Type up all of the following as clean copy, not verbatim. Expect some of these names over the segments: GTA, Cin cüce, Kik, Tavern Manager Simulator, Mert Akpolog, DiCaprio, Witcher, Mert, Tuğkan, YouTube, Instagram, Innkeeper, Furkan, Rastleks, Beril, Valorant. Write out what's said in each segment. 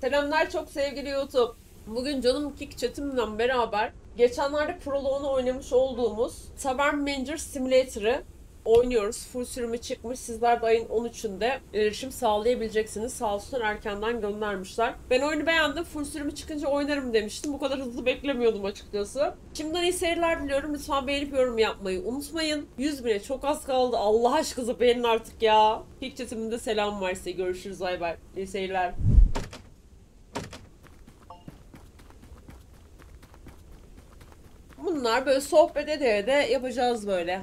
Selamlar çok sevgili YouTube. Bugün canım Kik chatimle beraber geçenlerde proloğunu oynamış olduğumuz Tavern Manager Simulator'ı oynuyoruz. Full sürümü çıkmış. Sizler de ayın 13'ünde erişim sağlayabileceksiniz. Sağ olsunlar erkenden göndermişler. Ben oyunu beğendim. Full sürümü çıkınca oynarım demiştim. Bu kadar hızlı beklemiyordum açıkçası. Şimdiden iyi seyirler diliyorum. Lütfen beğenip yorum yapmayı unutmayın. 100.000'e çok az kaldı. Allah aşkına beğenin artık ya. Kik chatimde selam var size. Görüşürüz. Bay bay. İyi seyirler. Bunlar böyle sohbet ede yapacağız böyle.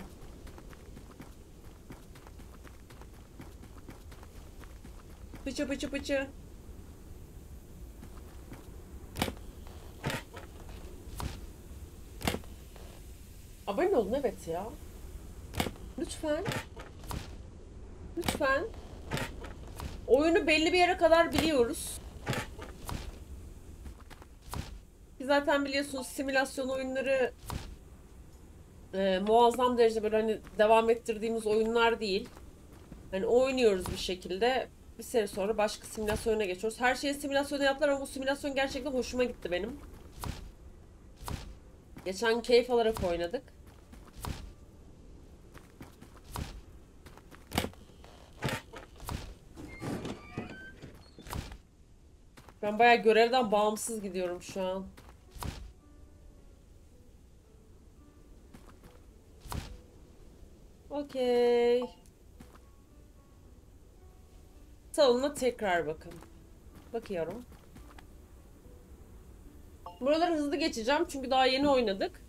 Pıçı pıçı pıçı. Abone olun evet ya. Lütfen. Lütfen. Oyunu belli bir yere kadar biliyoruz. Zaten biliyorsunuz simülasyon oyunları muazzam derecede böyle hani devam ettirdiğimiz oyunlar değil. Hani oynuyoruz bir şekilde. Bir sene sonra başka simülasyona geçiyoruz. Her şeyi simülasyona yaptılar ama bu simülasyon gerçekten hoşuma gitti benim. Geçen keyif alarak oynadık. Ben bayağı görevden bağımsız gidiyorum şu an. Okey. Salona tekrar bakın. Bakıyorum. Buraları hızlı geçeceğim çünkü daha yeni oynadık.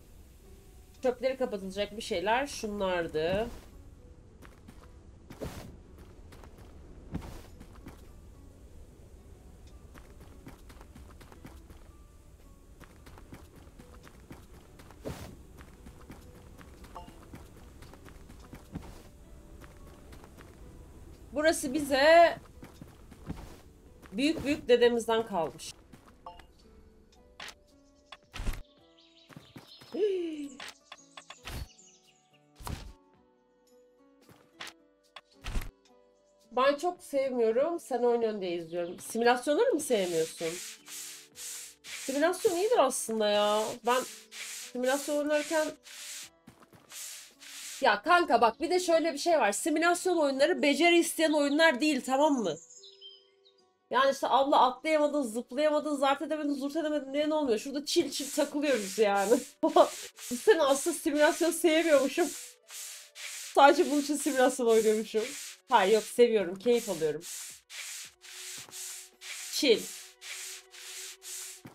Çöpleri kapatılacak bir şeyler şunlardı. Burası bize büyük büyük dedemizden kalmış. Ben çok sevmiyorum. Sen oynuyorsun diye izliyorum. Simülasyonları mı sevmiyorsun? Simülasyon iyidir aslında ya. Ben simülasyon oynarken... Ya kanka bak bir de şöyle bir şey var. Simülasyon oyunları beceri isteyen oyunlar değil, tamam mı? Yani işte abla atlayamadın, zıplayamadın, zart edemedin, zurt edemedin diye ne olmuyor? Şurada çil çil takılıyoruz yani. Sen aslında simülasyon sevmiyormuşum. Sadece bunun için simülasyon oynuyormuşum. Hayır yok, seviyorum, keyif alıyorum. Çil.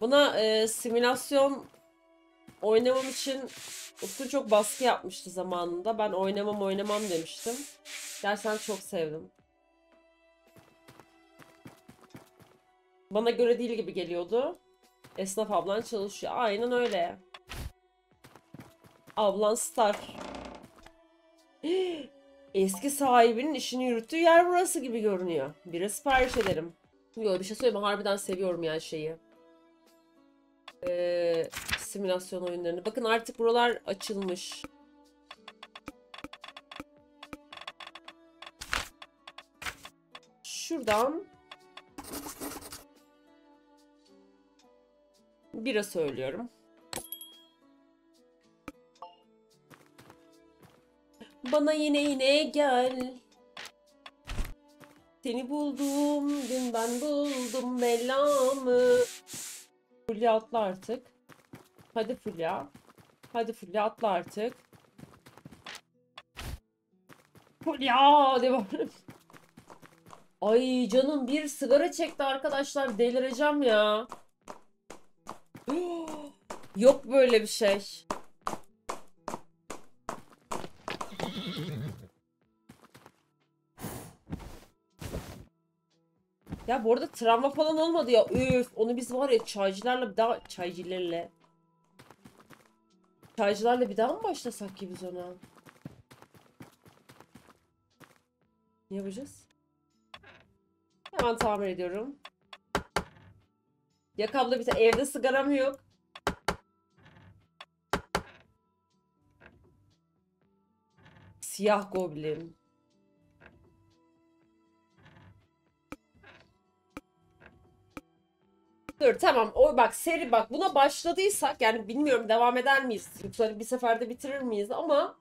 Buna simülasyon oynamam için... Utku çok baskı yapmıştı zamanında. Ben oynamam demiştim. Gerçekten çok sevdim. Bana göre değil gibi geliyordu. Esnaf ablan çalışıyor. Aynen öyle. Ablan star. Eski sahibinin işini yürüttüğü yer burası gibi görünüyor. Biri sipariş ederim. Yok bir şey söyleyeyim. Harbiden seviyorum yani şeyi. Simülasyon oyunlarını. Bakın artık buralar açılmış. Şuradan bira söylüyorum. Bana yine gel. Seni buldum, dün ben buldum belamı. Fulya atla artık. Hadi Fulya. Hadi Fulya atla artık. Fulya devam. Ay canım bir sigara çekti arkadaşlar. Delireceğim ya. Yok böyle bir şey. Ya bu arada travma falan olmadı ya. Üf onu biz var ya Çaycılarla bir daha mı başlasak ki biz ona? Ne yapacağız? Hemen tamir ediyorum. Yak abla bir tane. Evde sigaram yok. Siyah goblin. Dur tamam, o bak seri, bak buna başladıysak yani bilmiyorum devam eder miyiz? Yoksa bir seferde bitirir miyiz ama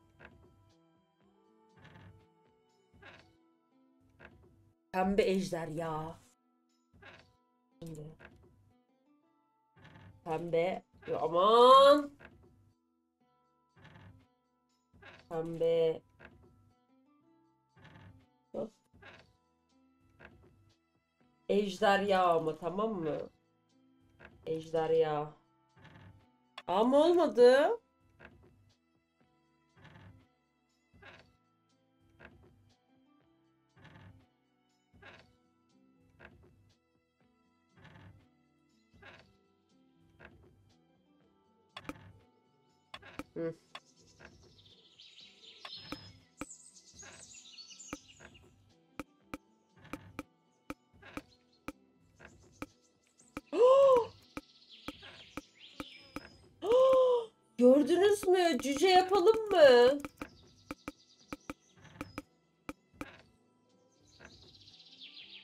pembe ejder ya. Pembe, aman. Pembe. Ejder ya ama, tamam mı? Ejder ya. Ama olmadı. Hı. Gördünüz mü? Cüce yapalım mı?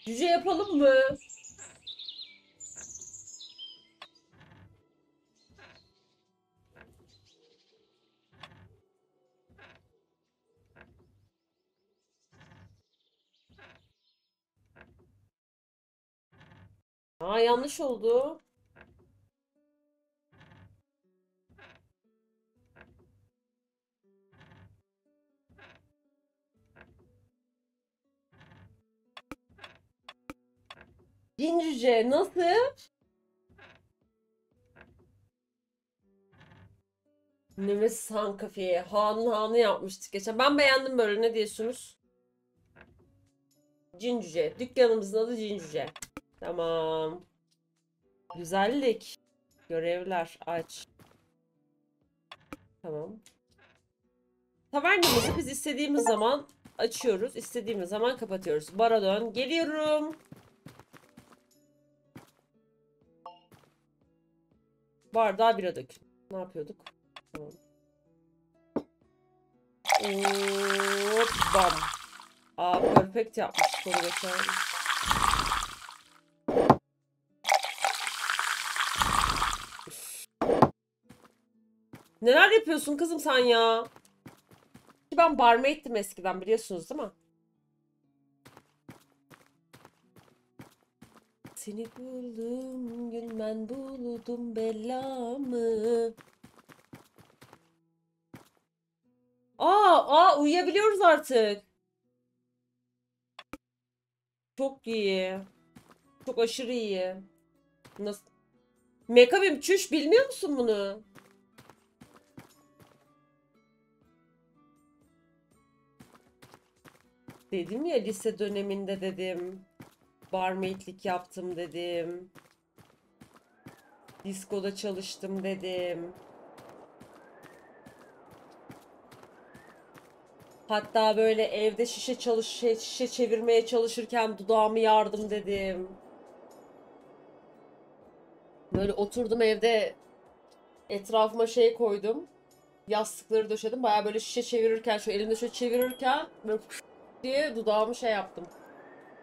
Cüce yapalım mı? Aa, yanlış oldu. Cin cüce nasıl? Nefes san kafiye. Hanı yapmıştık geçen. Ben beğendim böyle, ne diyorsunuz? Cin cüce. Dükkanımızın adı Cin cüce. Tamam. Güzellik. Görevler aç. Tamam. Tavernamızı biz istediğimiz zaman açıyoruz. İstediğimiz zaman kapatıyoruz. Bara dön. Geliyorum. Bardağı bira dök. Ne yapıyorduk? Tamam. Hop, bam. Aa, perfect yapmış. Soru geçer. Neler yapıyorsun kızım sen ya? Ben barmaid'tim eskiden, biliyorsunuz değil mi? Seni buldum gün, ben buldum belamı. Aa, uyuyabiliyoruz artık. Çok iyi. Çok aşırı iyi. Nasıl? Mekabim çüş, bilmiyor musun bunu? Dedim ya, lise döneminde dedim. Barmaidlik yaptım dedim. Diskoda çalıştım dedim. Hatta böyle evde şişe çevirmeye çalışırken dudağımı yardım dedim. Böyle oturdum evde, etrafıma şey koydum. Yastıkları döşedim. Bayağı böyle şişe çevirirken, şöyle elimde şöyle çevirirken böyle diye dudağımı şey yaptım.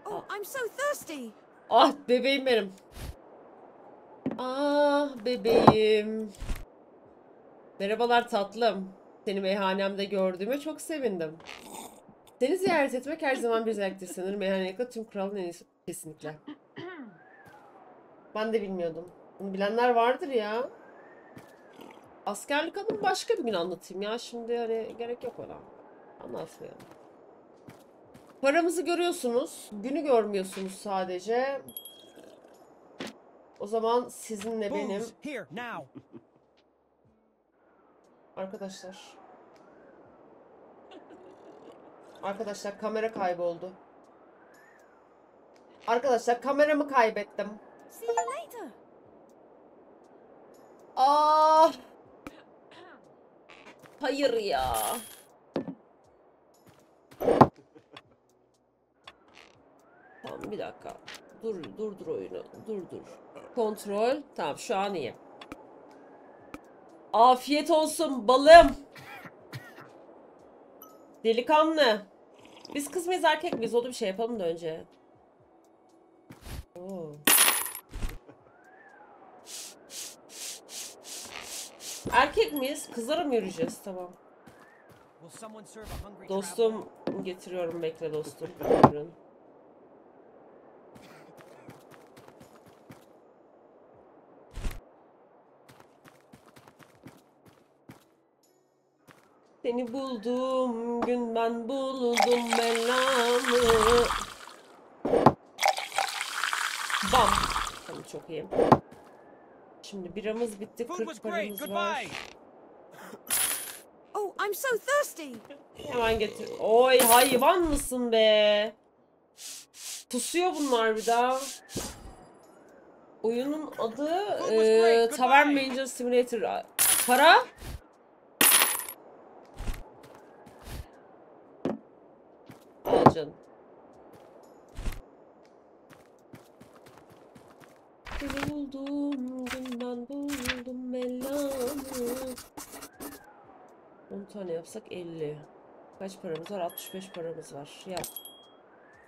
Oh, I'm so thirsty. Ah bebeğim benim. Ah bebeğim. Merhabalar tatlım. Seni meyhanemde gördüğüme çok sevindim. Seni ziyaret etmek her zaman bir zevktir sanırım. Meyhanelikle tüm kralın en iyisi. Kesinlikle. Ben de bilmiyordum. Bunu bilenler vardır ya. Askerlik adını başka bir gün anlatayım ya. Şimdi hani gerek yok ona. Anlatmayalım. Paramızı görüyorsunuz. Günü görmüyorsunuz sadece. O zaman sizinle benim. Arkadaşlar. Arkadaşlar kamera kayboldu. Arkadaşlar kameramı kaybettim. Ah. Hayır ya. Tamam bir dakika. Dur oyunu. Dur. Kontrol. Tamam şu an iyi. Afiyet olsun balım. Delikanlı. Biz kız mıyız erkek miyiz? O da bir şey yapalım da önce. Oo. Erkek miyiz? Kızlara mı yürüyeceğiz? Tamam. Dostum getiriyorum, bekle dostum. Buyurun. Seni buldum gün ben buldum belamı. Bam. Tamam, çok iyi. Şimdi biramız bitti, 40 paramız var. Oh, I'm so thirsty. Hemen getir. Oy, hayvan mısın be? Pusuyor bunlar bir daha. Oyunun adı Tavern Manager Simulator. Para? Al canım. Buldum, ben buldum belamı. 10 tane yapsak 50. Kaç paramız var? 65 paramız var. Yap.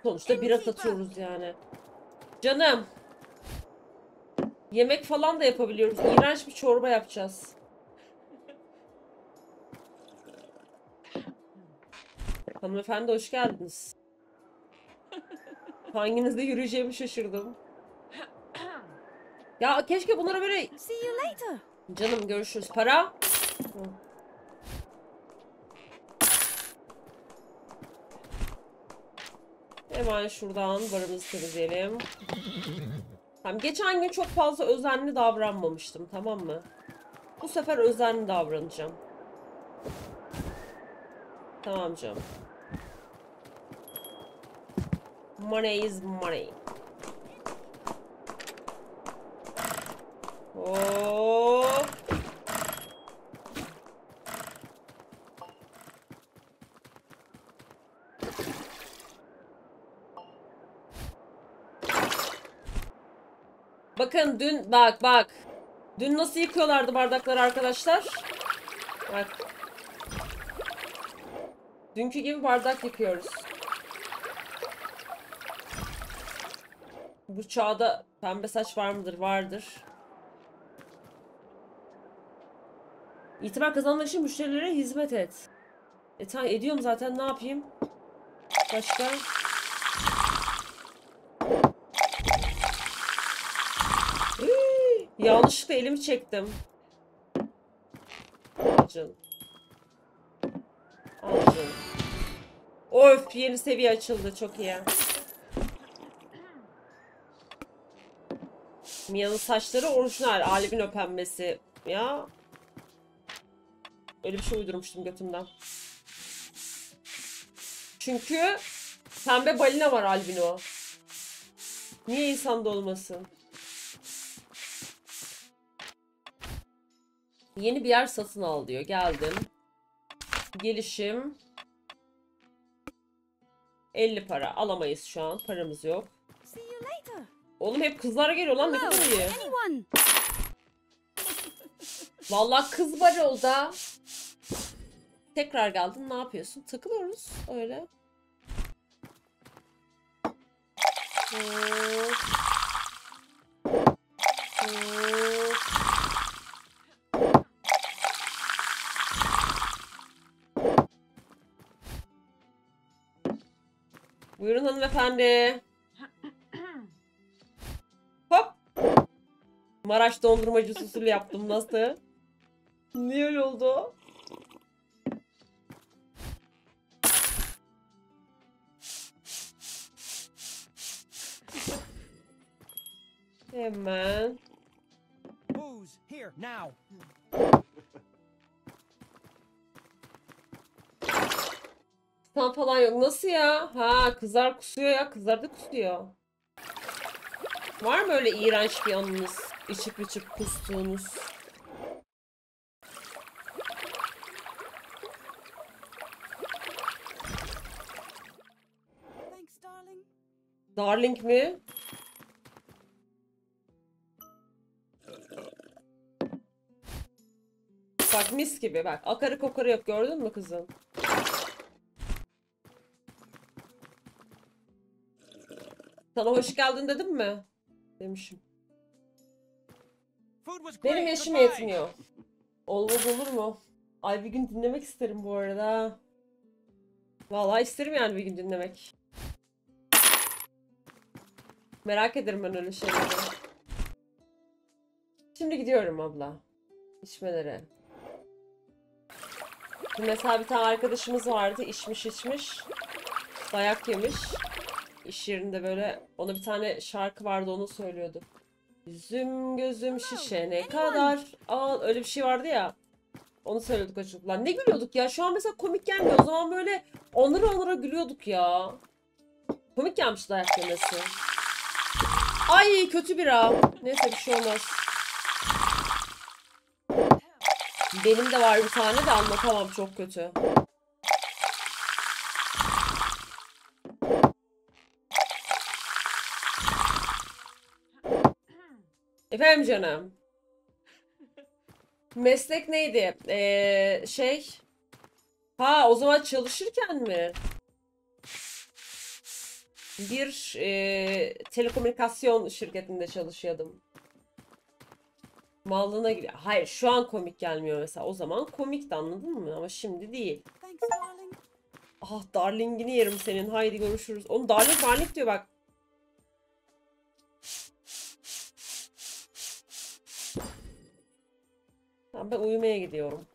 Sonuçta bira satıyoruz yani. Canım. Yemek falan da yapabiliyoruz. İğrenç bir çorba yapacağız. Hanımefendi hoş geldiniz. Hanginizde yürüyeceğimi şaşırdım. Ya keşke bunlara böyle... Canım görüşürüz. Para? Hemen şuradan barımızı temizleyelim. Tamam, geçen gün çok fazla özenli davranmamıştım, tamam mı? Bu sefer özenli davranacağım. Tamam canım. Money is money. Oo. Bakın dün bak. Dün nasıl yıkıyorlardı bardakları arkadaşlar? Bak. Dünkü gibi bardak yıkıyoruz. Bu çağda pembe saç var mıdır? Vardır. İtibar kazanmak için müşterilere hizmet et. Tamam ediyorum zaten, ne yapayım? Başka? Yanlışlıkla elimi çektim. Canım. Canım. Of, yeni seviye açıldı, çok iyi. Mia'nın saçları orijinal. Alev'in öpenmesi. Ya. Öyle bir şey uydurmuştum götümden. Çünkü pembe balina var albino. Niye insanda olmasın? Yeni bir yer satın al diyor. Geldim. Gelişim. 50 para. Alamayız şu an. Paramız yok. Oğlum hep kızlara geliyor lan, ne kadar iyi. Vallahi kız var yolda. Tekrar geldin, ne yapıyorsun? Takılıyoruz öyle. Buyurun hanımefendi. Hop. Maraş dondurmacısı usulü yaptım, nasıl? Niye öyle oldu? Hemen. Who's here now? Tam falan yok. Nasıl ya? Ha, kızlar kusuyor ya. Kızlar da kusuyor. Var mı öyle iğrenç bir anınız? İçip içip kustuğunuz. Thanks, darling. Darling mi? Bak mis gibi bak. Akarı kokarı yok, gördün mü kızım? Sana hoş geldin dedim mi? Demişim. Benim yaşım yetmiyor. Olmaz olur mu? Ay bir gün dinlemek isterim bu arada. Vallahi isterim yani bir gün dinlemek. Merak ederim ben öyle şeyleri. Şimdi gidiyorum abla. İçmelere. Mesela bir tane arkadaşımız vardı. İçmiş. Dayak yemiş. İş yerinde böyle. Ona bir tane şarkı vardı, onu söylüyordu. Yüzüm gözüm şişene kadar. Aa, öyle bir şey vardı ya. Onu söylüyorduk açıkçası. Lan ne gülüyorduk ya. Şu an mesela komik gelmiyor. O zaman böyle onlara gülüyorduk ya. Komik gelmiş dayak yemesi. Ay kötü bira. Neyse bir şey olmaz. Benim de var bir tane de anlatamam, çok kötü. Efendim canım. Meslek neydi? Ha o zaman çalışırken mi? Bir telekomünikasyon şirketinde çalışıyordum. Mallığına giriyor. Hayır şu an komik gelmiyor mesela. O zaman komikti, anladın mı? Ama şimdi değil. Ah darlingini yerim senin. Haydi görüşürüz. Oğlum darling diyor bak. Ben uyumaya gidiyorum.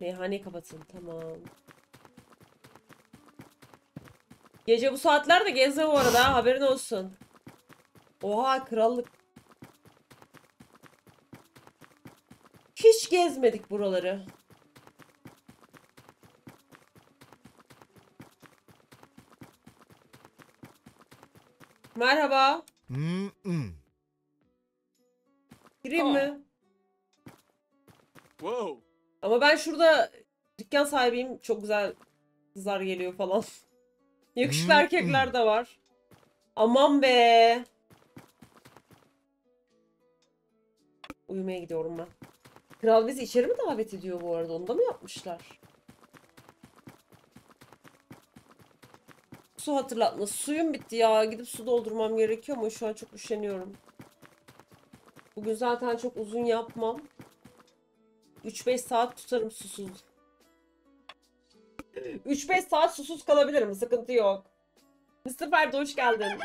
Meyhaneyi kapatın. Tamam. Gece bu saatlerde gezme bu arada. Haberin olsun. Oha krallık. Hiç gezmedik buraları. Merhaba. Gireyim mi? Wow. Ama ben şurada dükkan sahibiyim. Çok güzel kızlar geliyor falan. Yakışıklı erkekler de var. Aman be. Uyumaya gidiyorum ben. Kral bizi içeri mi davet ediyor bu arada? Onu da mı yapmışlar? Su hatırlatması. Suyum bitti ya. Gidip su doldurmam gerekiyor ama şu an çok üşeniyorum. Bugün zaten çok uzun yapmam. 3-5 saat tutarım susuz. 3-5 saat susuz kalabilirim. Sıkıntı yok. Mr. Ferdi hoş geldin.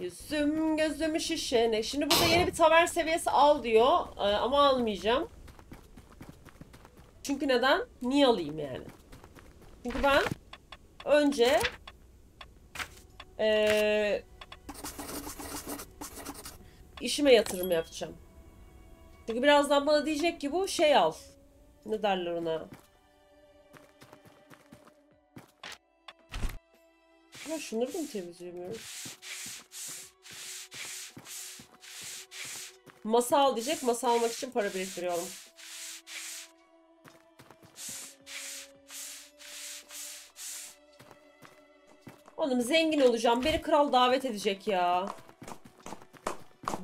Yüzüm gözüm şişene. Şimdi burada yeni bir tavern seviyesi al diyor. Ama almayacağım. Çünkü neden? Niye alayım yani? Çünkü ben önce işime yatırım yapacağım. Çünkü birazdan bana diyecek ki bu şey al. Ne derler ona? Ya şunları da mı temizleyemiyorum? Masa al diyecek. Masa almak için para biriktiriyorum. Oğlum zengin olacağım. Beni kral davet edecek ya.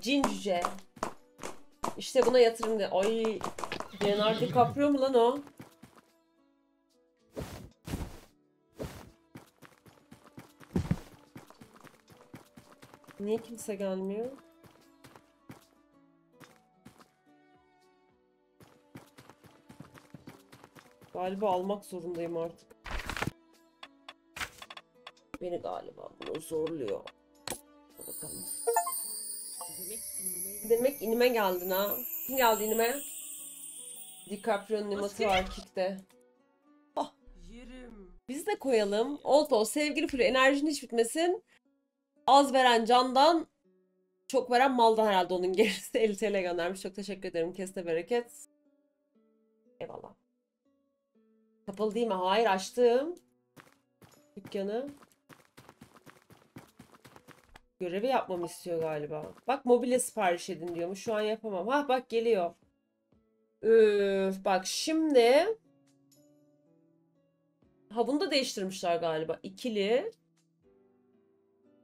Cin cüce. İşte buna yatırım de. Ay. DiCaprio mu lan o? Niye kimse gelmiyor? Galiba almak zorundayım artık. Beni galiba bunu zorluyor. Bakalım. Demek inime geldin ha. Kim geldi inime? DiCaprio'nun imatı var Kik'te. Oh. Biz de koyalım. Olto sevgili Flu, enerjin hiç bitmesin. Az veren candan, çok veren maldan herhalde onun gerisi. 50 TL göndermiş. Çok teşekkür ederim. Kesine bereket. Eyvallah. Kapalı değil mi? Hayır açtım. Dükkanı. Görevi yapmamı istiyor galiba. Bak mobilya sipariş edin diyormuş. Şu an yapamam. Ha bak geliyor. Üf, bak şimdi. Ha bunu da değiştirmişler galiba. İkili.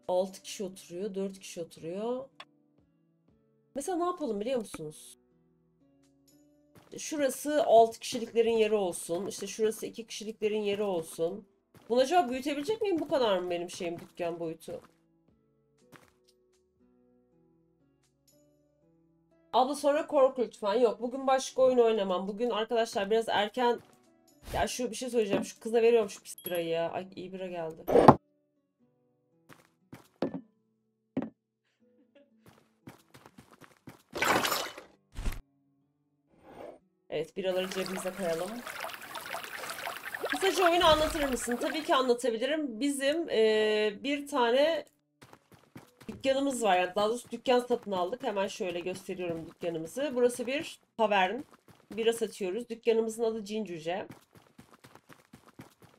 6 kişi oturuyor. 4 kişi oturuyor. Mesela ne yapalım biliyor musunuz? Şurası 6 kişiliklerin yeri olsun. İşte şurası 2 kişiliklerin yeri olsun. Bunu acaba büyütebilecek miyim? Bu kadar mı benim şeyim, dükkan boyutu? Abla sonra kork lütfen. Yok, bugün başka oyun oynamam. Bugün arkadaşlar biraz erken... Ya şu bir şey söyleyeceğim. Şu kıza veriyorum şu pis birayı ya. Ay iyi bira geldi. Evet, biraları cebimize koyalım. Kısaca oyunu anlatır mısın? Tabii ki anlatabilirim. Bizim bir tane dükkanımız var. Yani daha doğrusu dükkan satın aldık. Hemen şöyle gösteriyorum dükkanımızı. Burası bir tavern. Bira satıyoruz. Dükkanımızın adı Cin Cüce.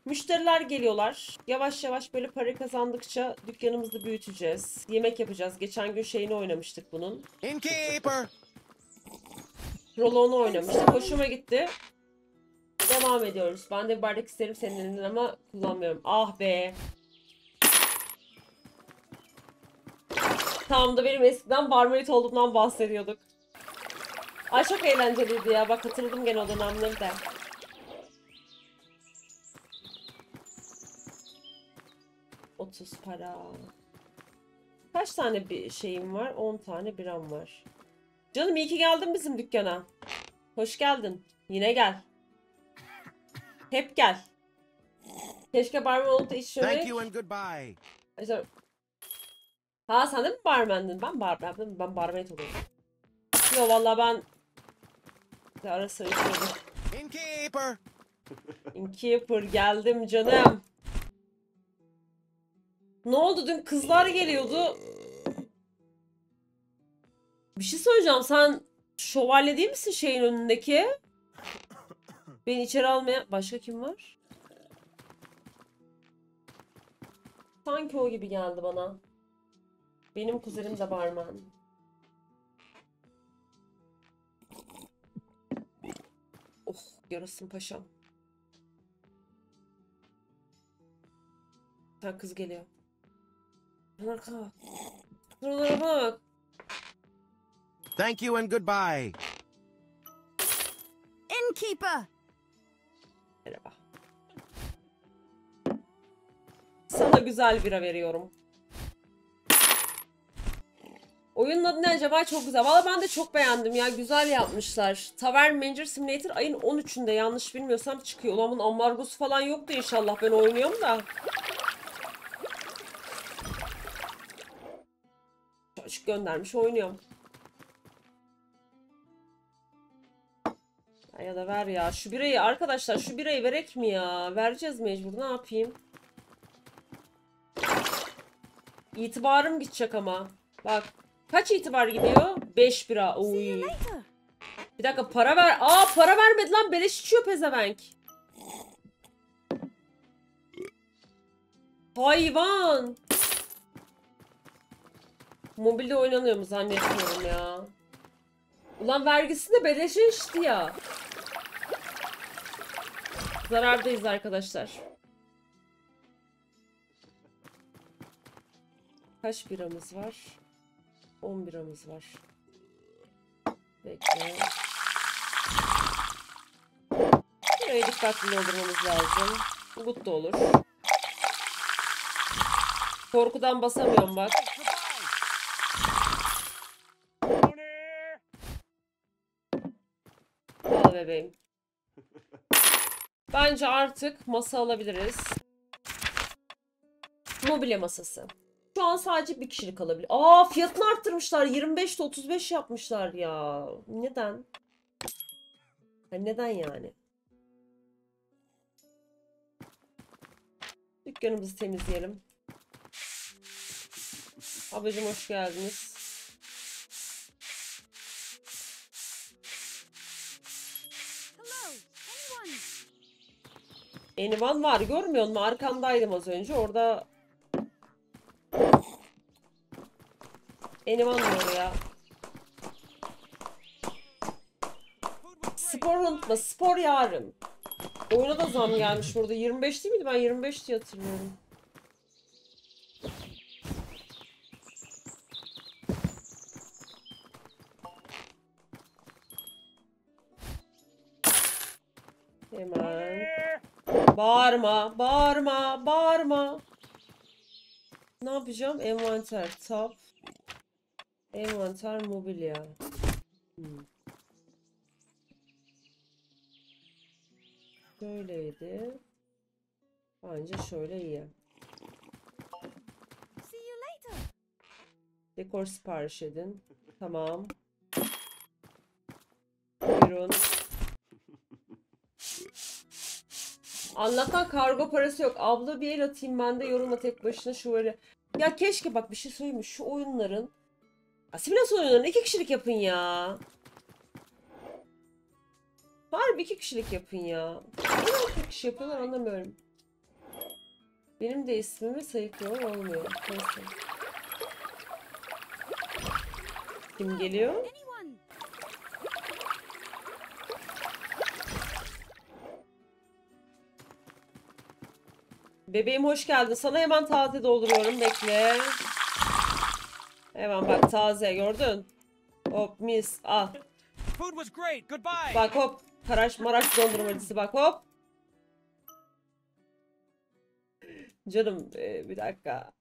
Müşteriler geliyorlar. Yavaş yavaş böyle para kazandıkça dükkanımızı büyüteceğiz. Yemek yapacağız. Geçen gün şeyini oynamıştık bunun. Innkeeper. Rolo'nu oynamıştık. Hoşuma gitti. Devam ediyoruz. Ben de bir bardak isterim senin elinden ama kullanmıyorum. Ah be. Tam da benim eskiden barmaid olduğumdan bahsediyorduk. Ay çok eğlenceliydi ya. Bak hatırladım gene o dönemleri de. $30 para. Kaç tane bir şeyim var? 10 tane biram var. Canım iyi ki geldin bizim dükkana. Hoş geldin. Yine gel. Hep gel. Keşke barman olup da içmemek. Ha sen de mi barmendin? Ben barman oluyorum. Yo valla ben ara sıra içiyordum. Innkeeper. Innkeeper geldim canım. Ne oldu, dün kızlar geliyordu. Bir şey söyleyeceğim, sen şövalye değil misin şeyin önündeki? Beni içeri almaya... Başka kim var? Sanki o gibi geldi bana. Benim kuzenim de barman. Oh yarasın paşam. Sen kız geliyor. Arkana bak. Şuralara bak. Thank you and goodbye. Innkeeper. Merhaba. Sana güzel bira veriyorum. Oyunun adı ne acaba? Çok güzel. Valla ben de çok beğendim ya. Güzel yapmışlar. Tavern Manager Simulator ayın 13'ünde yanlış bilmiyorsam çıkıyor. Ulan bunun ambargosu falan yoktu inşallah. Ben oynuyorum da. Çocuk göndermiş, oynuyorum. Ya da ver ya. Şu birayı arkadaşlar, şu birayı verek mi ya? Vereceğiz mecbur. Ne yapayım? İtibarım gidecek ama. Bak. Kaç itibar gidiyor? 5 bira. Oy. Bir dakika, para ver. Aa para vermedi lan. Beleş içiyor pezevenk. Hayvan. Mobilde oynanıyor mu zannetmiyorum ya. Ulan vergisi de beleşe içti ya. Zarardayız arkadaşlar. Kaç biramız var? 10 biramız var. Bekle. Buraya dikkatli doldurmamız lazım. Umut da olur. Korkudan basamıyorum bak. Al bebeğim. Bence artık masa alabiliriz. Mobilya masası. Şu an sadece bir kişilik alabilir. Aa fiyatını arttırmışlar. 25'te 35 yapmışlar ya. Neden? Yani neden yani? Dükkanımızı temizleyelim. Abicim hoş geldiniz. Anyone var, görmüyor musun? Arkamdaydım az önce. Orada Anyone var ya. Spor unutma. Spor yarın. Oyuna da zam gelmiş burada. 25 değil miydi? Ben 25 diye hatırlıyorum. Hemen. Bağırma, bağırma, bağırma. Ne yapacağım? Envanter, tab. Envanter, mobilya. Şöyleydi. Bence şöyle iyi. Dekor sipariş edin. Tamam. Buyurun. Anlatan kargo parası yok. Abla bir el atayım ben de yorumla tek başına şu böyle. Ya keşke bak bir şey söyleyeyim mi? Şu oyunların. Simülasyon oyunlarını 2 kişilik yapın ya. Harbi 2 kişilik yapın ya. Neden 2 kişi yapıyorlar anlamıyorum. Benim de ismimi sayıklıyorlar olmuyor. Neyse. Kim geliyor? Bebeğim hoş geldin. Sana hemen taze dolduruyorum. Bekle. Hemen bak taze gördün. Hop mis. Al. Bak hop. Karaş maraş dondurmacısı bak hop. Canım bir dakika.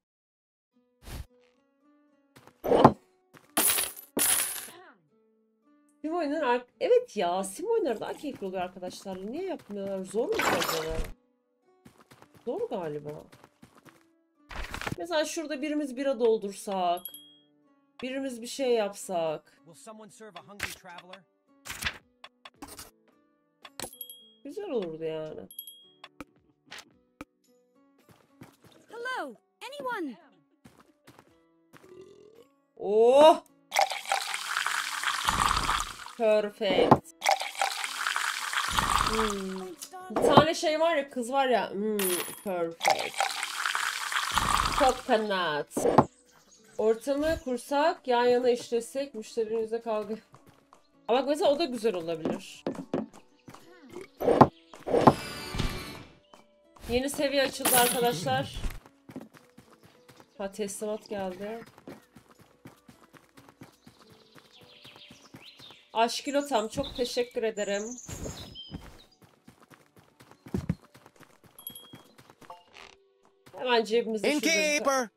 Sim oynar. Evet ya sim oynar daha keyifli oluyor arkadaşlar. Niye yapmıyorlar? Zor mu acaba? Zor galiba. Mesela şurada birimiz bira doldursak. Birimiz bir şey yapsak. Güzel olurdu yani. Hello, anyone? Oh! Perfect. Bir tane şey var ya kız var ya. Perfect. Coconut. Ortamı kursak yan yana işlesek müşterilerimize kavga. Ama bak mesela o da güzel olabilir. Yeni seviye açıldı arkadaşlar. Ha teslimat geldi. Aşkilo tam çok teşekkür ederim. Hemen cebimize Innkeeper.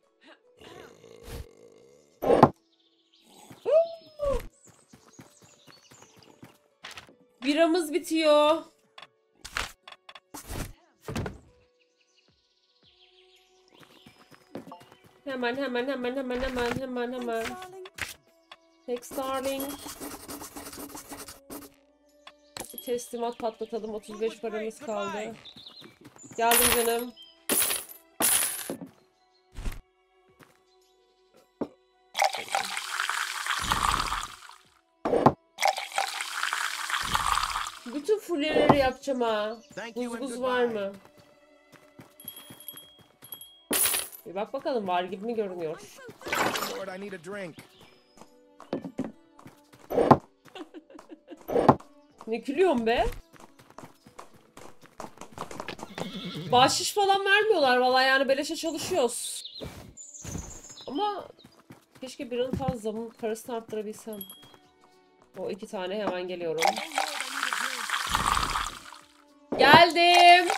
Biramız bitiyor. Hemen. Text darling. Teslimat patlatalım. 35 paramız kaldı. Geldim canım. Bütün fulyeleri yapacağım ha. Buz var mı? Bir bak bakalım var gibi mi görünüyor? Ne gülüyorsun be? Bahşiş falan vermiyorlar vallahi yani beleşe çalışıyoruz. Ama keşke biranın fazla parasını arttırabilsem. O 2 tane hemen geliyorum. Geldim.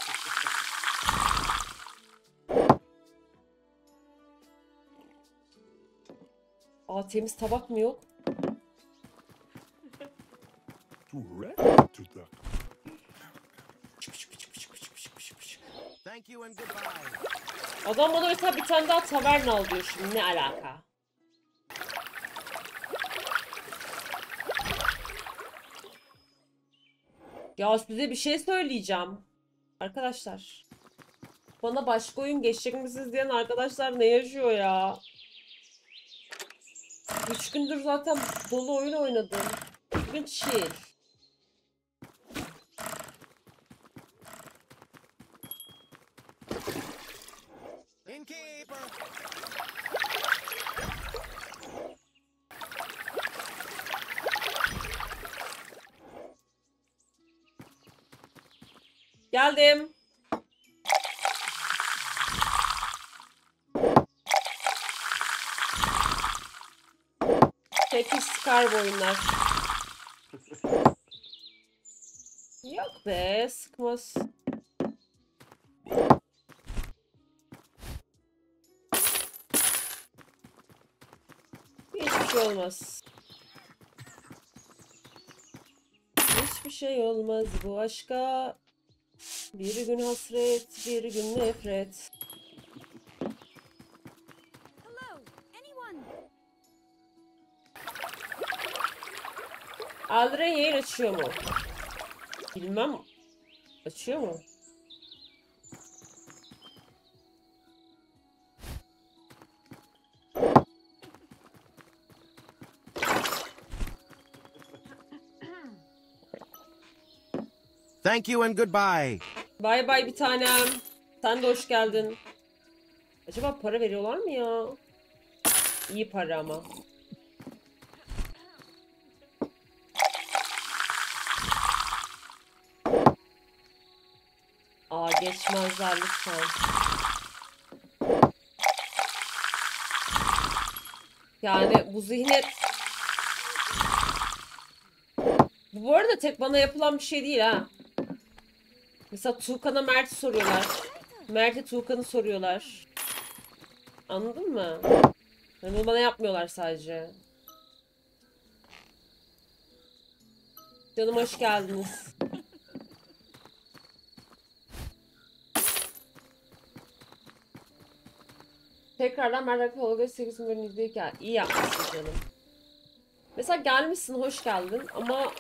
Aa temiz tabak mı yok? Adam bana mesela bir tane daha taverna al diyor şimdi ne alaka? Ya size bir şey söyleyeceğim. Arkadaşlar. Bana başka oyun geçecek misiniz diyen arkadaşlar ne yaşıyor ya? 3 gündür zaten dolu oyun oynadım. Bugün chill. Geldim. Peki Scar boyunlar. Yok be sıkmaz. olmaz. Hiçbir şey olmaz bu aşka. Bir gün hasret, bir gün nefret. Aldra yer açıyor mu? Bilmem. Açıyor mu? Thank you and goodbye. Bye bye bir tanem. Sen de hoş geldin. Acaba para veriyorlar mı ya? İyi para ama. Aa, geçmezler lütfen. Yani bu zihnet... Bu arada tek bana yapılan bir şey değil ha. Mesela Tuğkan'a Mert'i soruyorlar. Mert'e Tuğkan'ı soruyorlar. Anladın mı? Yani bunu bana yapmıyorlar sadece. Canım hoş geldiniz. Tekrardan Mert Akpolog'a 8 bölümünü izleyken iyi yapmışsın canım. Mesela gelmişsin, hoş geldin ama...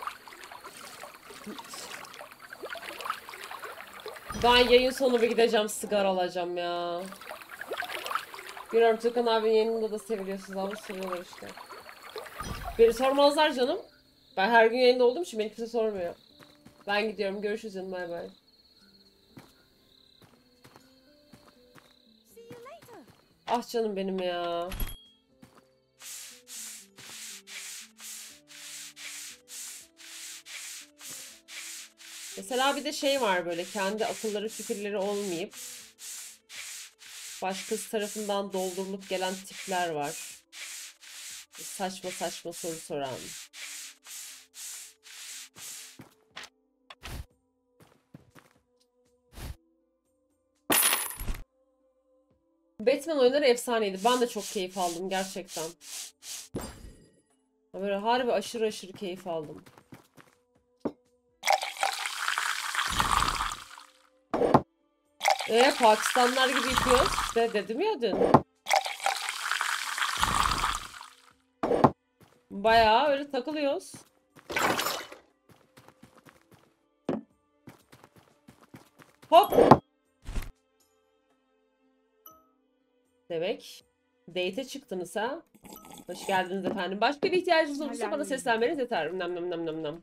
Ben yayın sonu bir gideceğim, sigara alacağım ya. Görüyorum Tuğkan abinin yayınında da seviliyorsunuz ama soruyorlar işte. Beni sormazlar canım. Ben her gün yayında olduğum için beni kimse sormuyor. Ben gidiyorum, görüşürüz canım, bay bay. Ah canım benim ya. Mesela bir de şey var, böyle kendi akılları fikirleri olmayıp başkası tarafından doldurulup gelen tipler var. Saçma saçma soru soran. Batman oyunları efsaneydi. Ben de çok keyif aldım gerçekten. Böyle harbi aşırı aşırı keyif aldım. Pakistanlar gibi yıkıyoruz. İşte dedim ya dün. Bayağı öyle takılıyoruz. Hop! Demek date'e çıktınız ha? Hoş geldiniz efendim. Başka bir ihtiyacınız olursa bana seslenmeniz yeter. Nam nam nam nam nam.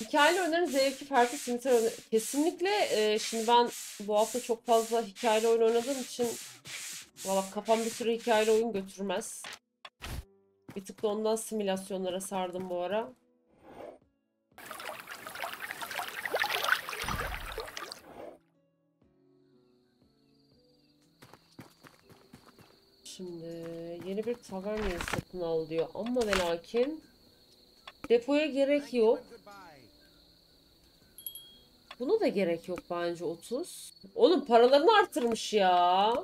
Hikayeli oyunların zevki farklı, simiter oyunları. Kesinlikle şimdi ben bu hafta çok fazla hikayeli oyun oynadığım için valla kafam bir sürü hikayeli oyun götürmez. Bir tık da ondan simülasyonlara sardım bu ara. Şimdi yeni bir tavern yeri satın al diyor ama ve lakin depoya gerek yok. Buna da gerek yok bence. 30. Oğlum paralarını artırmış ya.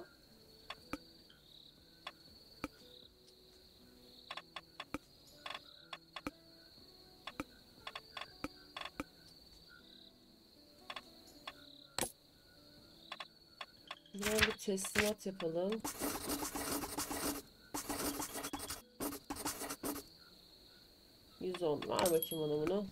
Buradan bir teslimat yapalım. $110. Ver bakayım bana bunu.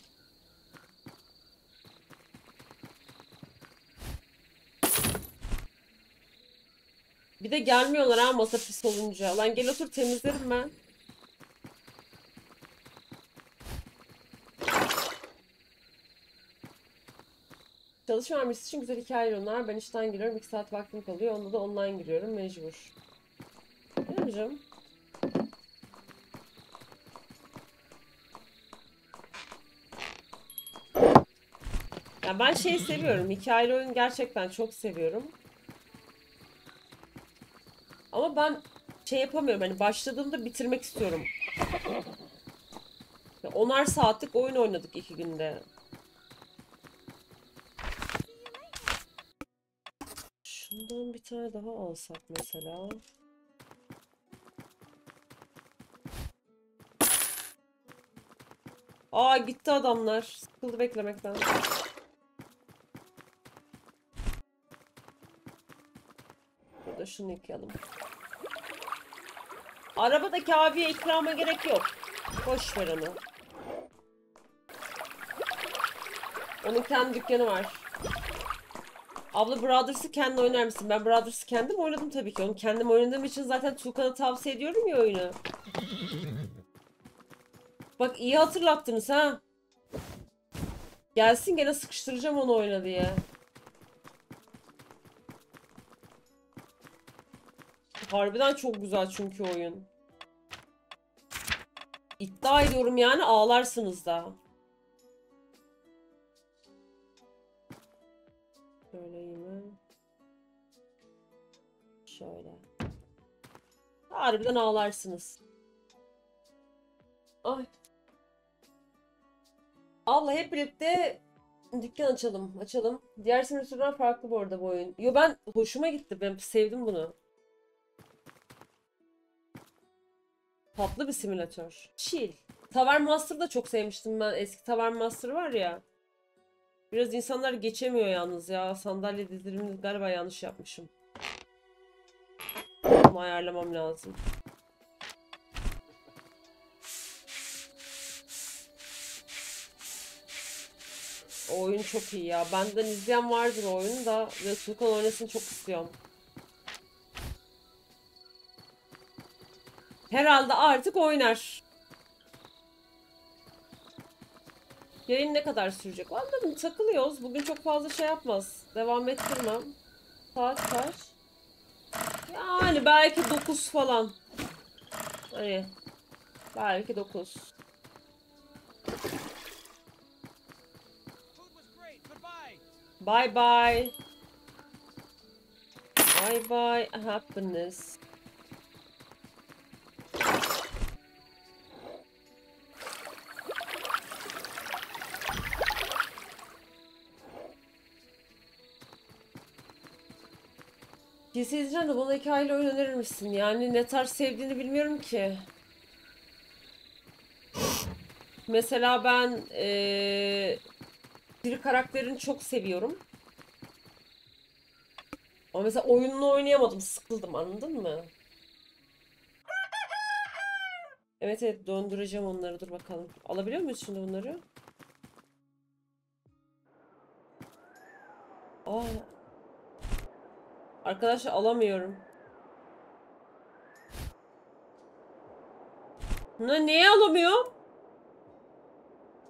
Bir de gelmiyorlar ha masa pis olunca. Lan gel otur temizlerim ben. Çalışma vermesi için güzel hikayeler onlar. Ben işten giriyorum. 2 saat vaktim kalıyor. Onda da online giriyorum. Mecbur. Canım. Ya ben şey seviyorum. Hikayeli oyun gerçekten çok seviyorum. Ama ben şey yapamıyorum, hani başladığımda bitirmek istiyorum. 10'ar saatlik oyun oynadık 2 günde. Şundan bir tane daha alsak mesela. Aa gitti adamlar. Sıkıldı beklemekten. Burada şunu yıkayalım. Arabadaki abiye ikrama gerek yok. Boş ver onu. Onun kendi dükkanı var. Abla Brothers'ı kendi oynar mısın? Ben Brothers'ı kendim oynadım tabii ki. Onu kendim oynadığım için zaten Tuğkan'a tavsiye ediyorum ya oyunu. Bak iyi hatırlattınız ha. Gelsin gene sıkıştıracağım onu oyna diye. Harbiden çok güzel çünkü oyun. İddia ediyorum yani ağlarsınız da. Şöyle yine. Şöyle. Harbiden ağlarsınız. Ay. Abla hep birlikte dükkan açalım. Açalım. Diğer simülatörden farklı bu arada bu oyun. Yo ben hoşuma gitti. Ben sevdim bunu. Tatlı bir simülatör. Chill. Tavern Master'ı da çok sevmiştim ben. Eski Tavern Master var ya. Biraz insanlar geçemiyor yalnız ya. Sandalye dizilimi galiba yanlış yapmışım. Bunu ayarlamam lazım. O oyun çok iyi ya. Benden izleyen vardır o oyunu da. Ve Tuğkan oynasını çok istiyorum. Herhalde artık oynar. Yayın ne kadar sürecek? Anladım, takılıyoruz. Bugün çok fazla şey yapmaz. Devam ettirmem. Saat kaç? Yani belki 9 falan. Hani belki 9. Bye bye. Bye bye happiness. Gizli izleyeceğim de bana hikayeyle oyun önerir misin? Yani ne tarz sevdiğini bilmiyorum ki. Mesela ben bir karakterini çok seviyorum. Ama mesela oyununu oynayamadım, sıkıldım, anladın mı? Evet evet, döndüreceğim onları, dur bakalım. Alabiliyor muyuz şimdi bunları? Aa. Arkadaşlar alamıyorum. Ne, niye alamıyor?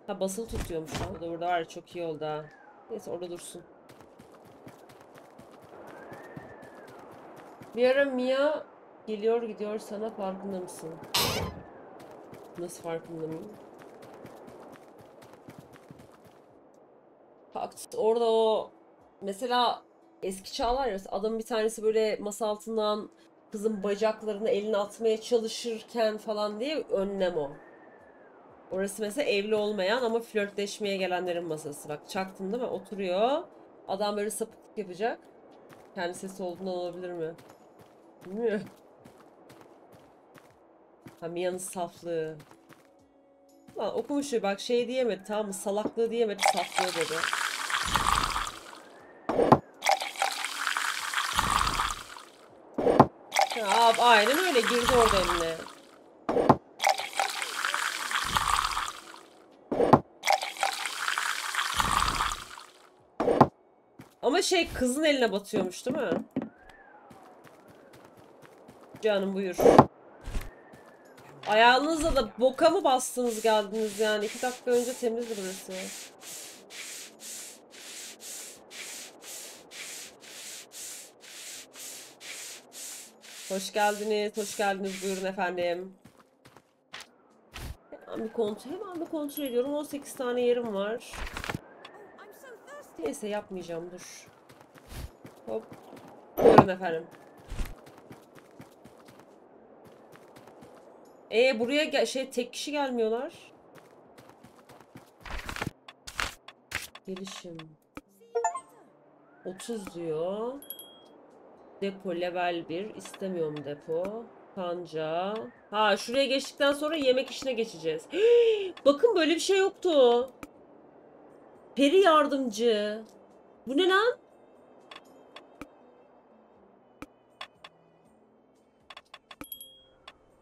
Ha basılı tutuyormuş. Orada var ya, çok iyi oldu ha. Neyse orada dursun. Bir ara Mia geliyor gidiyor sana, farkında mısın? Nasıl farkında mıyım? Bak orada o mesela eski çağlar ya, adamın bir tanesi böyle masa altından kızın bacaklarını eline atmaya çalışırken falan diye önlem o. Orası mesela evli olmayan ama flörtleşmeye gelenlerin masası. Bak çaktın değil mi? Oturuyor. Adam böyle sapıklık yapacak. Kendi sesi olduğundan olabilir mi? Bilmiyorum. Ha Mia'nın saflığı. Lan okumuşu bak, şey diyemedi, tamam mı? Salaklığı diyemedi, saflığı dedi. Ya aynen öyle girdi orada eline. Ama şey kızın eline batıyormuş değil mi? Canım buyur. Ayağınızla da boka mı bastınız geldiniz yani? 2 dakika önce temizdi burası. Hoş geldiniz, hoş geldiniz. Buyurun efendim. Hemen bir kontrol ediyorum. 18 tane yerim var. Neyse yapmayacağım, dur. Hop. Buyurun efendim. Buraya tek kişi gelmiyorlar. Gelişim. 30 diyor. Depo level 1. İstemiyorum depo. Panca. Ha, şuraya geçtikten sonra yemek işine geçeceğiz. Hii, bakın böyle bir şey yoktu. Peri yardımcı. Bu ne lan?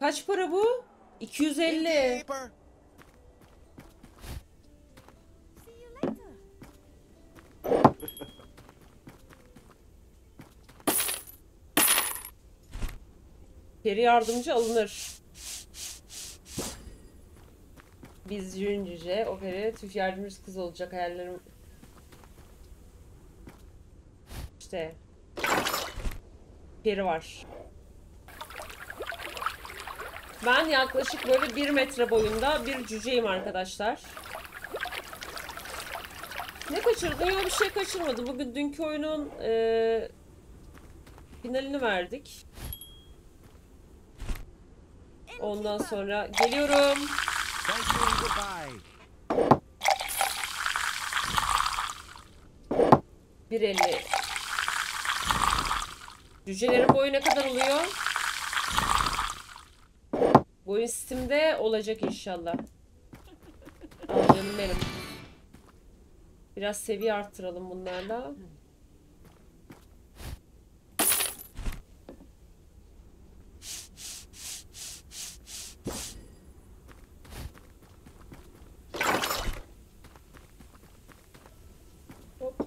Kaç para bu? 250. Peri yardımcı alınır. Biz Cin cüce, o peri tüf yardımcısı kız olacak hayallerim. İşte. Peri var. Ben yaklaşık böyle 1 metre boyunda bir cüceyim arkadaşlar. Ne kaçırdım? Yok, bir şey kaçırmadı. Bugün dünkü oyunun finalini verdik. Ondan sonra geliyorum. Bir elli. Cücelerin boyu ne kadar oluyor? Boyun sistemde olacak inşallah. Al canım benim. Biraz seviye arttıralım bunlarla. Hop.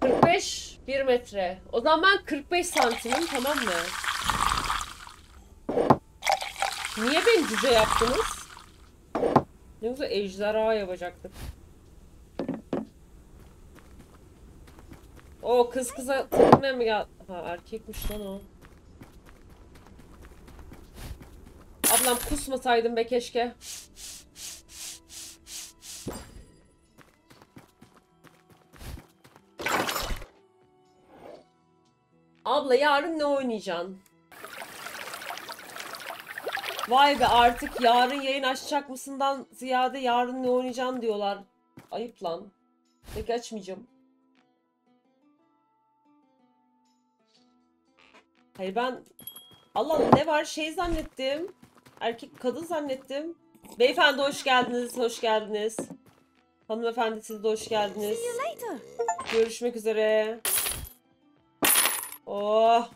45, 1 metre. O zaman ben 45 santimim, tamam mı? Niye beni cüce yaptınız? Yoksa ejderha yapacaktık. O kız kıza takılmaya mı geldi? Ha, erkekmiş lan o. Ablam kusmasaydın be keşke. Abla yarın ne oynayacaksın? Vay be, artık yarın yayın açacak mısından ziyade yarın ne oynayacağım diyorlar. Ayıp lan. Peki açmayacağım. Hayır ben... Allah Allah, ne var? Şey zannettim. Erkek kadın zannettim. Beyefendi hoş geldiniz, hoş geldiniz. Hanımefendi siz de hoş geldiniz. Görüşmek üzere. Oh!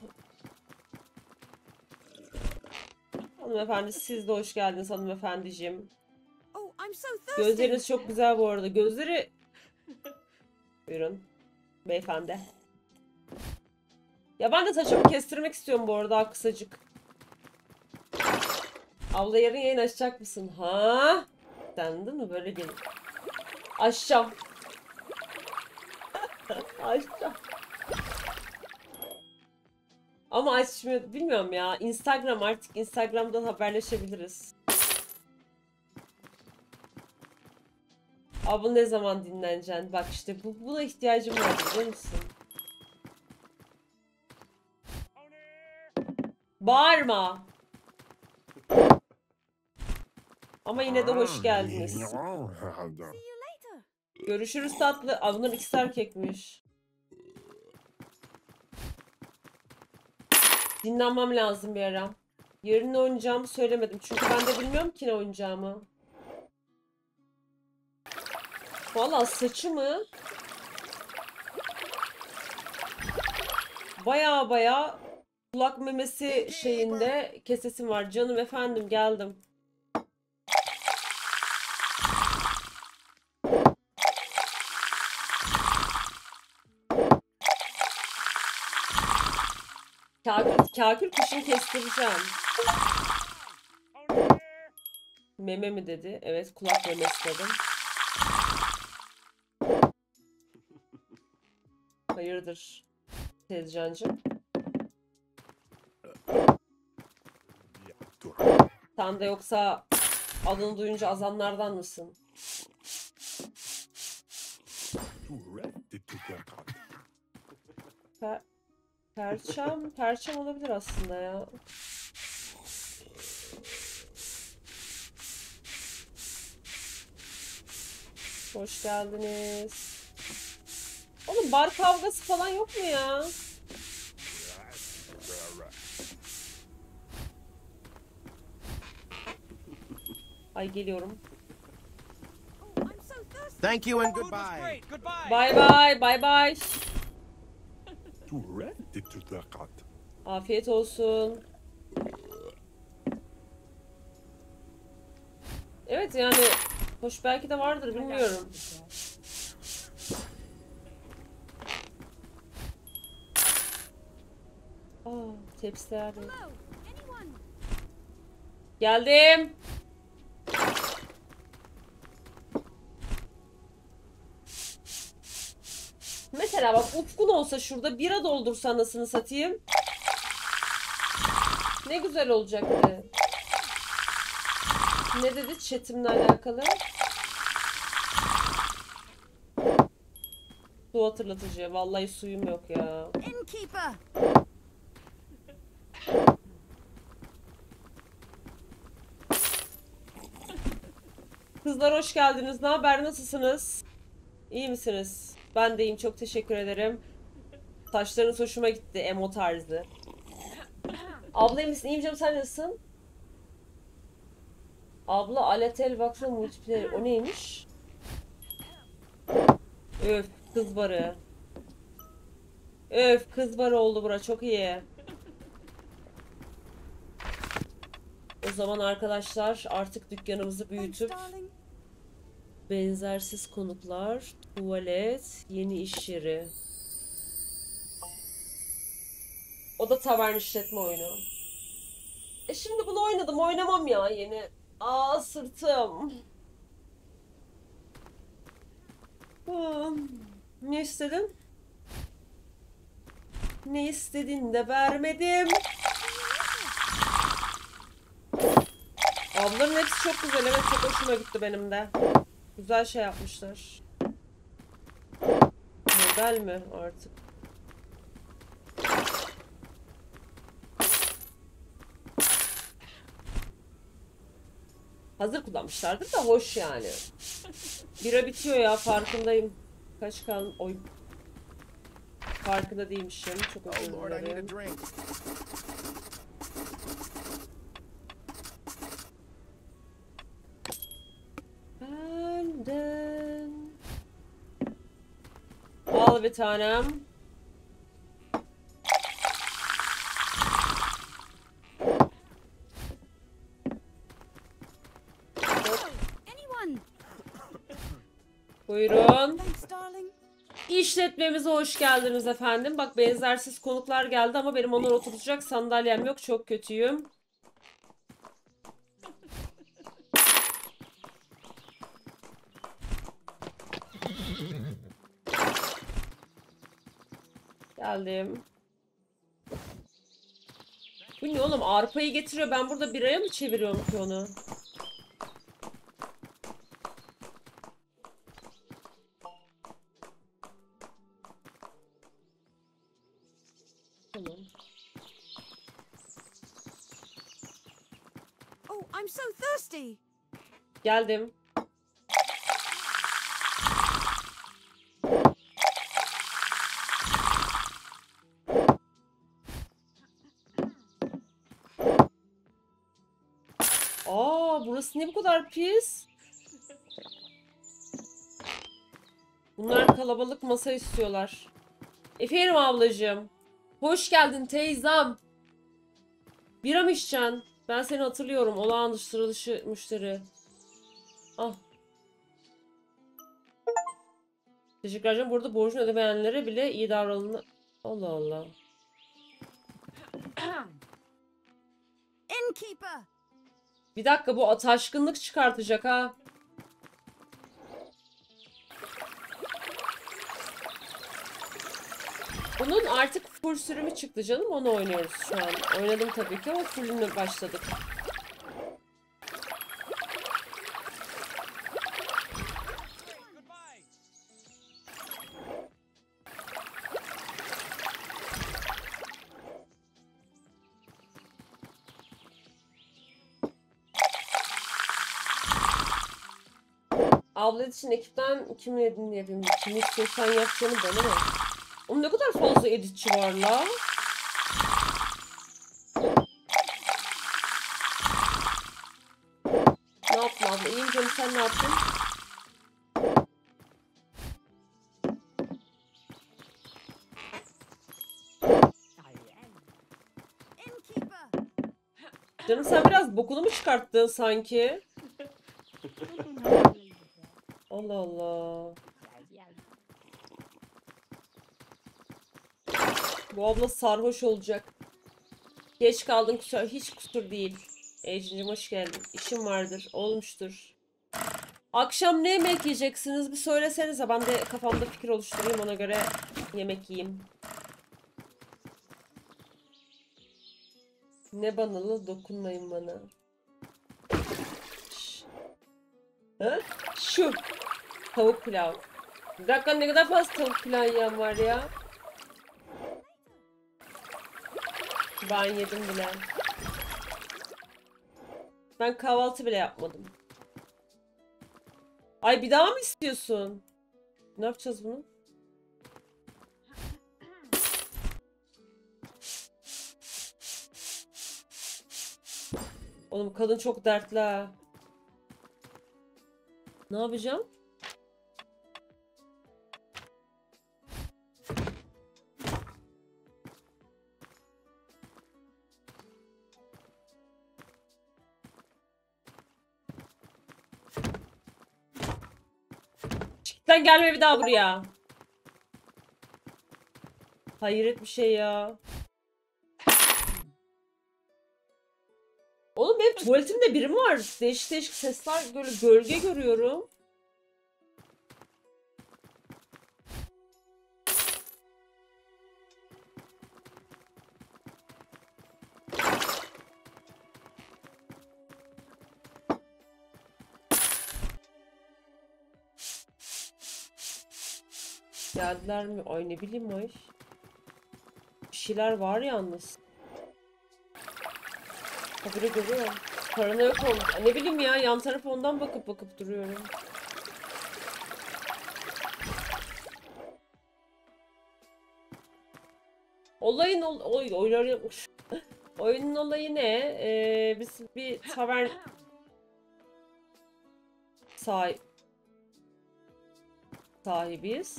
Hanımefendi siz de hoş geldiniz hanımefendiciğim. Gözleriniz çok güzel bu arada. Gözleri... Buyurun. Beyefendi. Ya ben de saçımı kestirmek istiyorum bu arada kısacık. Abla yarın yayın açacak mısın? Ha? Dendin mi? Böyle gelin. Açacağım. Açacağım. Ama açmıyor, bilmiyorum ya. Instagram, artık Instagram'dan haberleşebiliriz. Abla ne zaman dinleneceksin? Bak işte buna ihtiyacım var, biliyor musun? Bağırma. Ama yine de hoş geldiniz. Görüşürüz tatlı. Aa, bunların ikisi erkekmiş. Dinlenmem lazım bir ara. Yarın ne oynayacağımı söylemedim. Çünkü ben de bilmiyorum ki ne oynayacağımı. Valla saçımı baya kulak memesi şeyinde kesesim var. Canım efendim, geldim. Kakül kuşunu kestireceğim. Meme mi dedi? Evet, kulak memesi dedim. Hayırdır Tezcan'cığım? Sen de yoksa adını duyunca azanlardan mısın? Perçem olabilir aslında ya. Hoş geldiniz. Ama oğlum? Bar kavgası falan yok mu ya? Ay geliyorum. Thank you and goodbye. Bye bye, bye bye. Afiyet olsun. Evet yani hoş belki de vardır bilmiyorum. Aa, tepsiler. Geldim. Mesela bak Ufkun olsa şurada bira doldursa anasını satayım. Ne güzel olacaktı. Ne dedi chatimle alakalı? Su hatırlatıcı. Vallahi suyum yok ya. Innkeeper. Kızlar hoş geldiniz. Ne haber? Nasılsınız? İyi misiniz? Ben deyim. Çok teşekkür ederim. Taşlarınız hoşuma gitti. Emo tarzı. Abla misin? İyiyim canım. Sen nasılsın? Abla aletel baksana multiplayer. O neymiş? Öf kız barı. Öf kız barı oldu bura. Çok iyi. O zaman arkadaşlar artık dükkanımızı büyütüp benzersiz konuklar, tuvalet, yeni iş yeri. O da tavern işletme oyunu. E şimdi bunu oynadım, oynamam ya yeni. Aa sırtım. Ne istedin? Ne istediğini de vermedim. Abların hepsi çok güzel, evet çok hoşuma gitti benim de. Güzel şey yapmışlar. Model mi artık? Hazır kullanmışlardır da hoş yani. Bira bitiyor ya farkındayım. Kaç kan oy. Farkında değilmişim. Çok özür dilerim. Benden. Al bir tanem. Buyurun. İşletmemize hoş geldiniz efendim. Bak benzersiz konuklar geldi ama benim onlara oturacak sandalyem yok. Çok kötüyüm. Geldim. Bu ne oğlum? Arpayı getiriyor. Ben burada biraya mı çeviriyorum ki onu? Geldim. Aa, burası ne bu kadar pis? Bunlar kalabalık masa istiyorlar. Efendim ablacığım. Hoş geldin teyzem. Bira mı içeceksin? Ben seni hatırlıyorum. Olağan dışı müşteri. Ah. Teşekkürler canım. Burada borcunu ödemeyenlere bile iyi davranın. Allah Allah. Innkeeper. Bir dakika bu taşkınlık çıkartacak ha. Bunun artık full sürümü çıktı canım. Onu oynuyoruz şu an. Oynadım tabii ki ama full'ünü başladık. Abla için ekipten kimle dinleyebilirim? Kimi sen yapacağını bana mı? Onun ne kadar fazla editçi var la? Ne yaptın abla? İyiyim canım, sen ne yaptın? Canım sen biraz bokunu mu çıkarttın sanki? Allah Allah. Bu abla sarhoş olacak. Geç kaldın kusur. Hiç kusur değil. Ece'cim hoş geldin. İşim vardır. Olmuştur. Akşam ne yemek yiyeceksiniz? Bir söylesenize. Ben de kafamda fikir oluşturayım. Ona göre yemek yiyeyim. Ne banalı, dokunmayın bana. Ha? Şu tavuk pilav. Bir dakika, ne kadar fazla tavuk pilav yiyen var ya. Ben yedim bile. Ben kahvaltı bile yapmadım. Ay bir daha mı istiyorsun? Ne yapacağız bunu? Oğlum kadın çok dertli ha. Ne yapacağım? Çıktan gelme bir daha buraya. Hayret bir şey ya. Oğlum benim tuvaletimde biri mi var? Değişik değişik sesler, böyle gölge görüyorum. Geldiler mi? Ay ne bileyim ay. Bir şeyler var yalnız. Habire görüyorum. Parana yok oldu. Ne bileyim ya, yan taraf ondan bakıp bakıp duruyorum. Olayın oyunun olayı ne? Biz bir tavern sahibiyiz.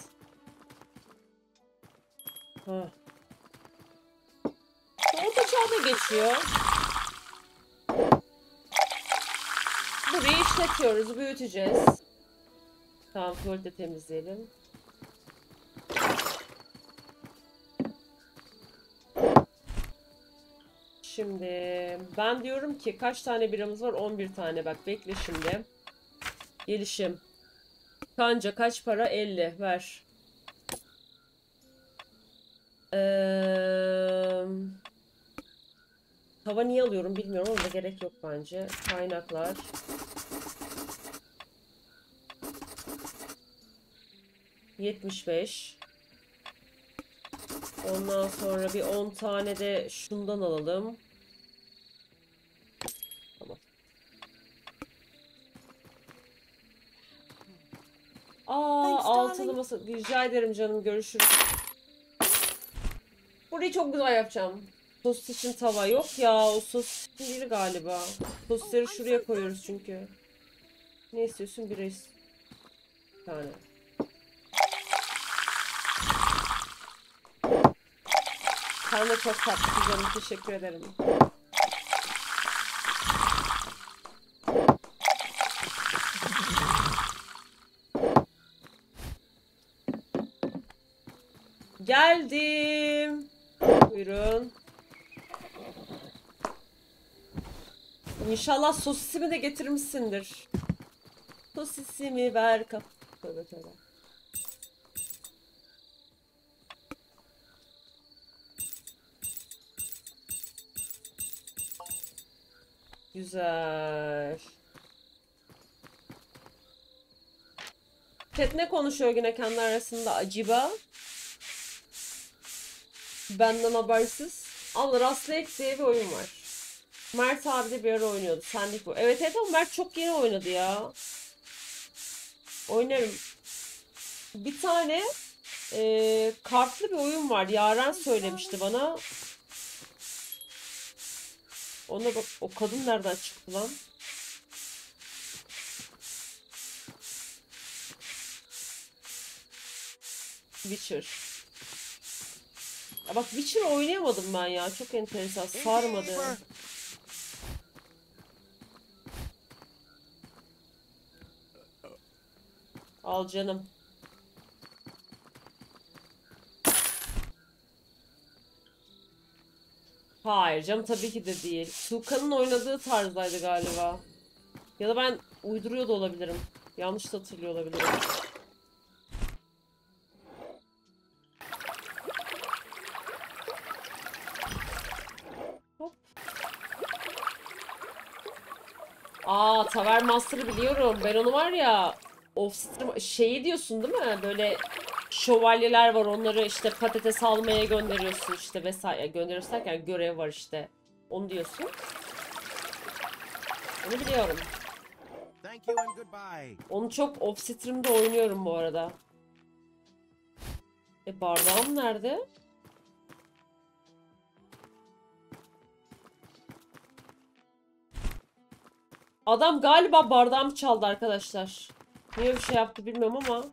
Ha. Orta çağda geçiyor. Burayı işletiyoruz, büyüteceğiz. Tamam, tuvalete temizleyelim. Şimdi ben diyorum ki kaç tane biramız var? 11 tane. Bak bekle şimdi. Gelişim. Kanca kaç para? 50. Ver. Hava niye alıyorum bilmiyorum ama gerek yok bence. Kaynaklar. $75. Ondan sonra bir 10 tane de şundan alalım. Tamam. Aa, altılı masa. Rica ederim canım, görüşürüz. Burayı çok güzel yapacağım. Sos için tava yok ya, o sos değil galiba. Sosları şuraya koyuyoruz çünkü. Ne istiyorsun? Birisi. Bir tane. Sen de çok tatlısın canım, teşekkür ederim. Geldim. Buyurun. İnşallah sosisimi de getirmişsindir. Sosisimi ver kap. Tövbe tövbe. Güzel. Chat ne konuşuyor yine kendi arasında acaba? Benden habersiz. Allah, Rastleks diye bir oyun var. Mert abi de bir ara oynuyordu. Sendik bu. Evet evet, ama Mert çok yeni oynadı ya. oynarım. Bir tane kartlı bir oyun var. Yaren söylemişti bana. Ona bak, o kadın nereden çıktı lan? Witcher. Ya bak, Witcher oynayamadım ben ya. Çok enteresan. Sarmadı. Al canım. Hayır canım, tabii ki de değil. Tuğkan'ın oynadığı tarzdaydı galiba. Ya da ben uyduruyor da olabilirim. Yanlış da hatırlıyor olabilirim. Hop. Aa, Tavern Master'ı biliyorum. Ben onu var ya... Şeyi diyorsun değil mi? Böyle şövalyeler var, onları işte patates almaya gönderiyorsun işte vesaire. Gönderiyorsun derken görev var işte. Onu diyorsun. Onu biliyorum. Onu çok off-stream'de oynuyorum bu arada. E bardağım nerede? Adam galiba bardağımı çaldı arkadaşlar. Niye bir şey yaptı bilmiyorum ama.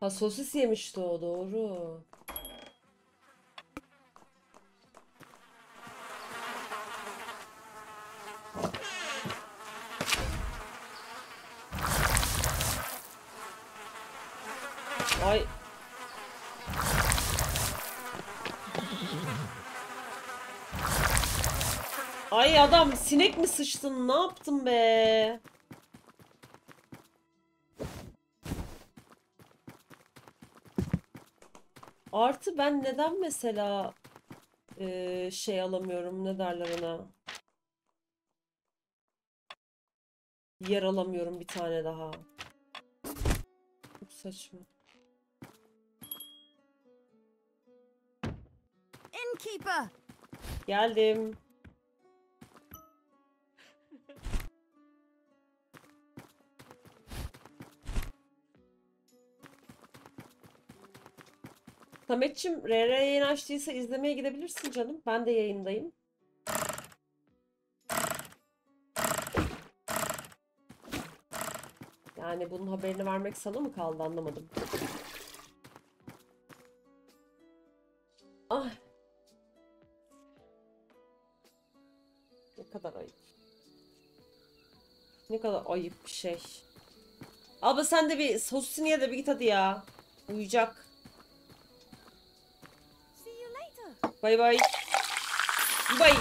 Ha, sosis yemişti o, doğru. Ay. Ay adam, sinek mi sıçtın? Ne yaptın be? Artı ben neden mesela şey alamıyorum, ne derler ona, yer alamıyorum bir tane daha. Çok saçma. Innkeeper. Geldim. Sametçim, RR yayın açtıysa izlemeye gidebilirsin canım. Ben de yayındayım. Yani bunun haberini vermek sana mı kaldı, anlamadım. Ah. Ne kadar ayıp. Ne kadar ayıp bir şey. Abla sen de bir sosisini ye de bir git hadi ya. Uyuyacak. Bay bay. Bay.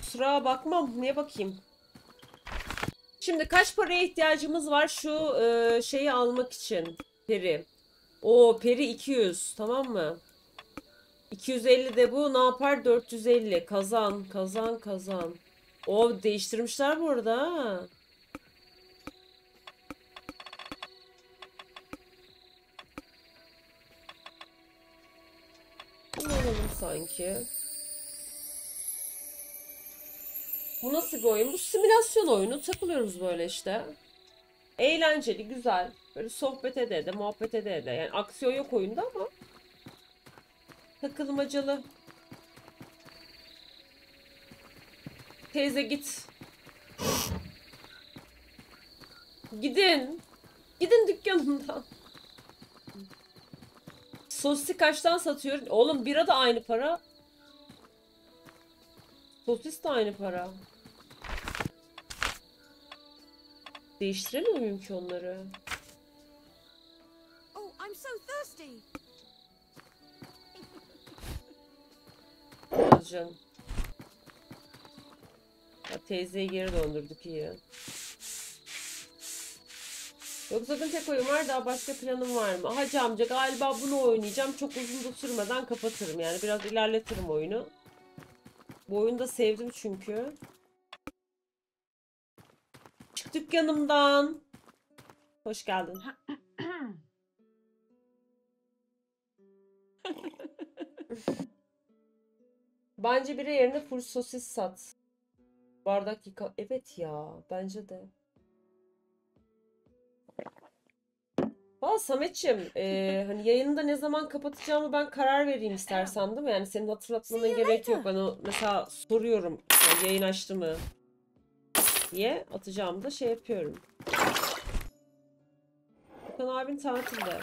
Kusura bakmam. Neye bakayım? Şimdi kaç paraya ihtiyacımız var şu şeyi almak için? Peri. Oo, peri 200. Tamam mı? 250 de bu ne yapar? 450. Kazan, kazan, kazan. O değiştirmişler bu arada ha. Kullanalım sanki. Bu nasıl bir oyun? Bu simülasyon oyunu. Takılıyoruz böyle işte. Eğlenceli, güzel. Böyle sohbet ede, muhabbet ede. Yani aksiyon yok oyunda ama. Takılmacalı. Teyze git. Gidin. Gidin dükkanımdan. Sosisi kaçtan satıyor? Oğlum bira da aynı para. Sosis de aynı para. Değiştiremiyor muyum ki onları? I'm so thirsty. Canım. Ya teyzeyi geri döndürdük iyi. Yok zaten tek oyun var, daha başka planım var mı? Hacı amca galiba bunu oynayacağım. Çok uzun da sürmeden kapatırım yani. Biraz ilerletirim oyunu. Bu oyunu da sevdim çünkü. Çık dükkanımdan. Hoş geldin. Bence biri yerine full sosis sat. Bardak yıka... Evet ya. Bence de. Valla Samet'ciğim. Hani yayını da ne zaman kapatacağımı ben karar vereyim istersen değil mi? Yani senin hatırlatmana gerek yok. Ben o mesela soruyorum. Yani yayın açtı mı diye. Atacağımı da şey yapıyorum. Furkan abin tatilde.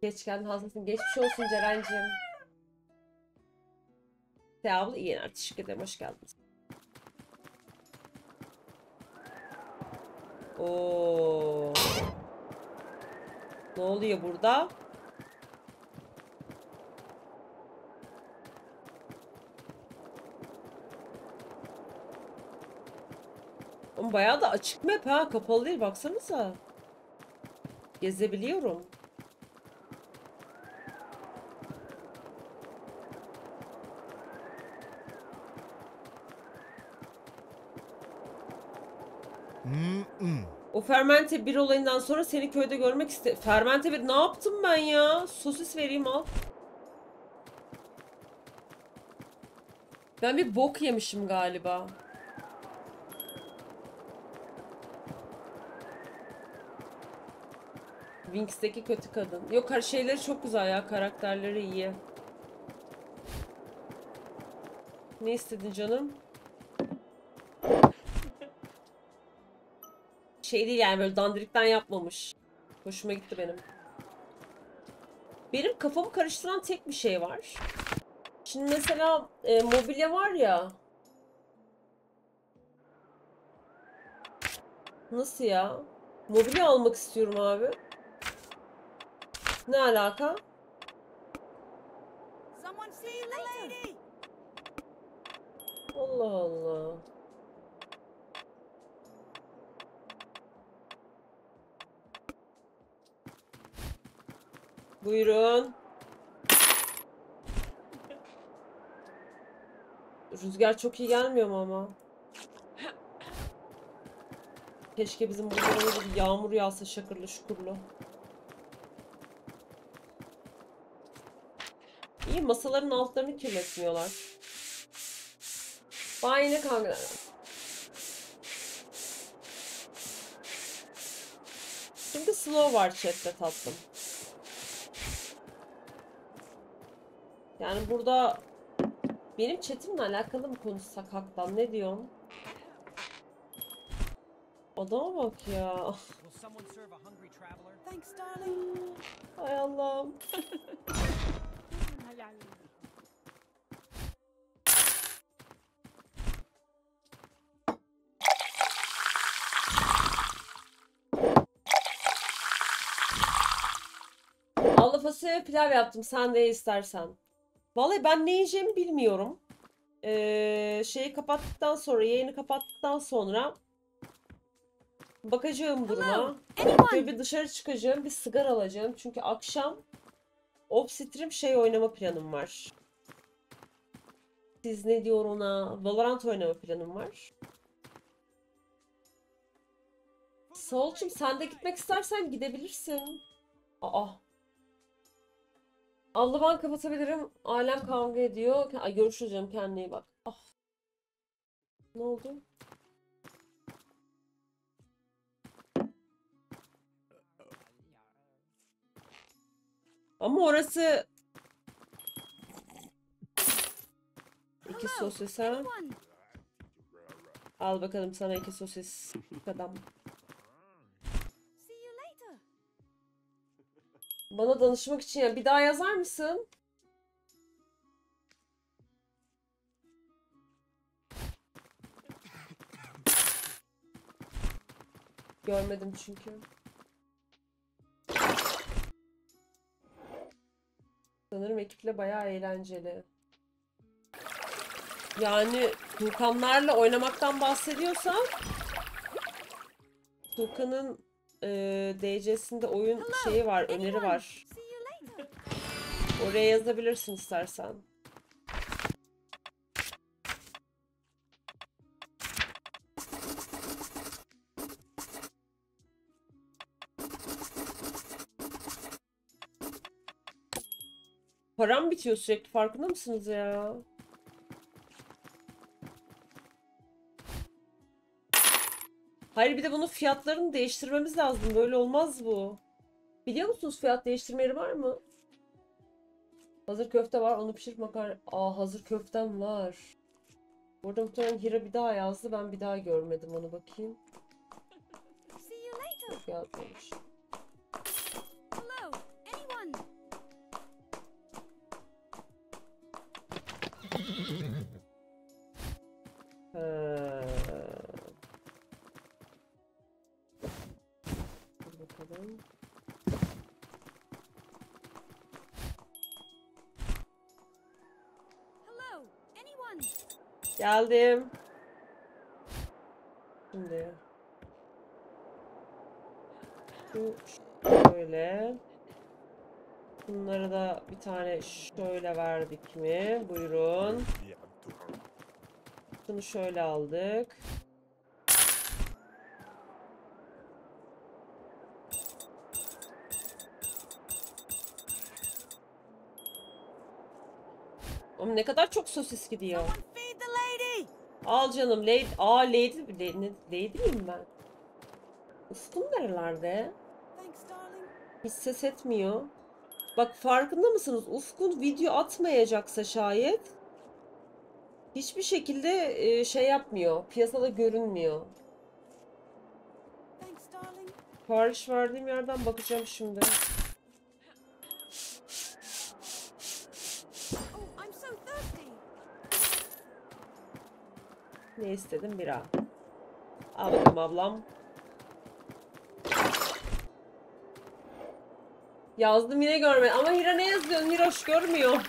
Geç geldin hastasın. Geçmiş olsun Ceren'cim. Seha abla iyi artık. Teşekkür ederim. Hoş geldiniz. Oo. Ne oluyor burada? Ama bayağı da açık map ha. Kapalı değil. Baksanıza. Gezebiliyorum. O fermente bir olayından sonra seni köyde görmek istedim. Fermente bir ne yaptım ben ya? Sosis vereyim al. Ben bir bok yemişim galiba. Winx'teki kötü kadın. Yok her şeyleri çok güzel ya. Karakterleri iyi. Ne istedin canım? Şey değil yani böyle dandirikten yapmamış. Hoşuma gitti benim. Benim kafamı karıştıran tek bir şey var. Şimdi mesela mobilya var ya. Nasıl ya? Mobilya almak istiyorum abi. Ne alaka? Allah Allah. Buyurun. Rüzgar çok iyi gelmiyor mu ama? Keşke bizim burada böyle bir yağmur yağsa şakırlı şukurlu. İyi masaların altlarını kirletmiyorlar. Bana yine kanka. Şimdi slow var chatte tatlım. Yani burada benim chatimle alakalı mı konuşsak haktan ne diyorsun? Adama bak ya. Hay Allah'ım. Allah fasulye pilav yaptım sen de istersen. Vallahi ben ne yiyeceğimi bilmiyorum. Şeyi kapattıktan sonra, yayını kapattıktan sonra bakacağım duruma. Böyle bir dışarı çıkacağım, bir sigara alacağım. Çünkü akşam off-stream şey oynama planım var. Siz ne diyor ona? Valorant oynama planım var. Solcum sen de gitmek istersen gidebilirsin. Aa. Abla ben kapatabilirim. Alem kavga ediyor. Ay, görüşürüz canım. Kendine iyi bak. Ah. Ne oldu? Ama orası... İki sosis ha. Al bakalım sana iki sosis. Adam. Bana danışmak için ya. Bir daha yazar mısın? Görmedim çünkü. Sanırım ekiple bayağı eğlenceli. Yani Tuğkanlarla oynamaktan bahsediyorsan Tuğkan'ın DC'sinde oyun şeyi var, öneri var. Oraya yazabilirsin istersen. Param bitiyor sürekli, farkında mısınız ya? Hayır, bir de bunun fiyatlarını değiştirmemiz lazım. Böyle olmaz bu. Biliyor musunuz fiyat değiştirme yeri var mı? Hazır köfte var, onu pişirip makarna... Aa, hazır köftem var. Burada muhtemelen Hira bir daha yazdı. Ben bir daha görmedim onu, bakayım. Çok yazmamış. Bakalım. Hello, anyone? Geldim. Şimdi bu şöyle. Bunları da bir tane şöyle verdik mi? Buyurun. Bunu şöyle aldık. Oğlum ne kadar çok sosis gidiyor. Al canım lady. Aa lady miyim ben? Ustum nerelerde? Hiç ses etmiyor. Bak farkında mısınız? Ufkun video atmayacaksa şayet hiçbir şekilde şey yapmıyor. Piyasada görünmüyor. Sipariş verdiğim yerden bakacağım şimdi. Ne istedim? Bira. Al bakalım ablam. Yazdım yine görmedim. Ama Hira ne yazıyorsun? Hiroş görmüyor.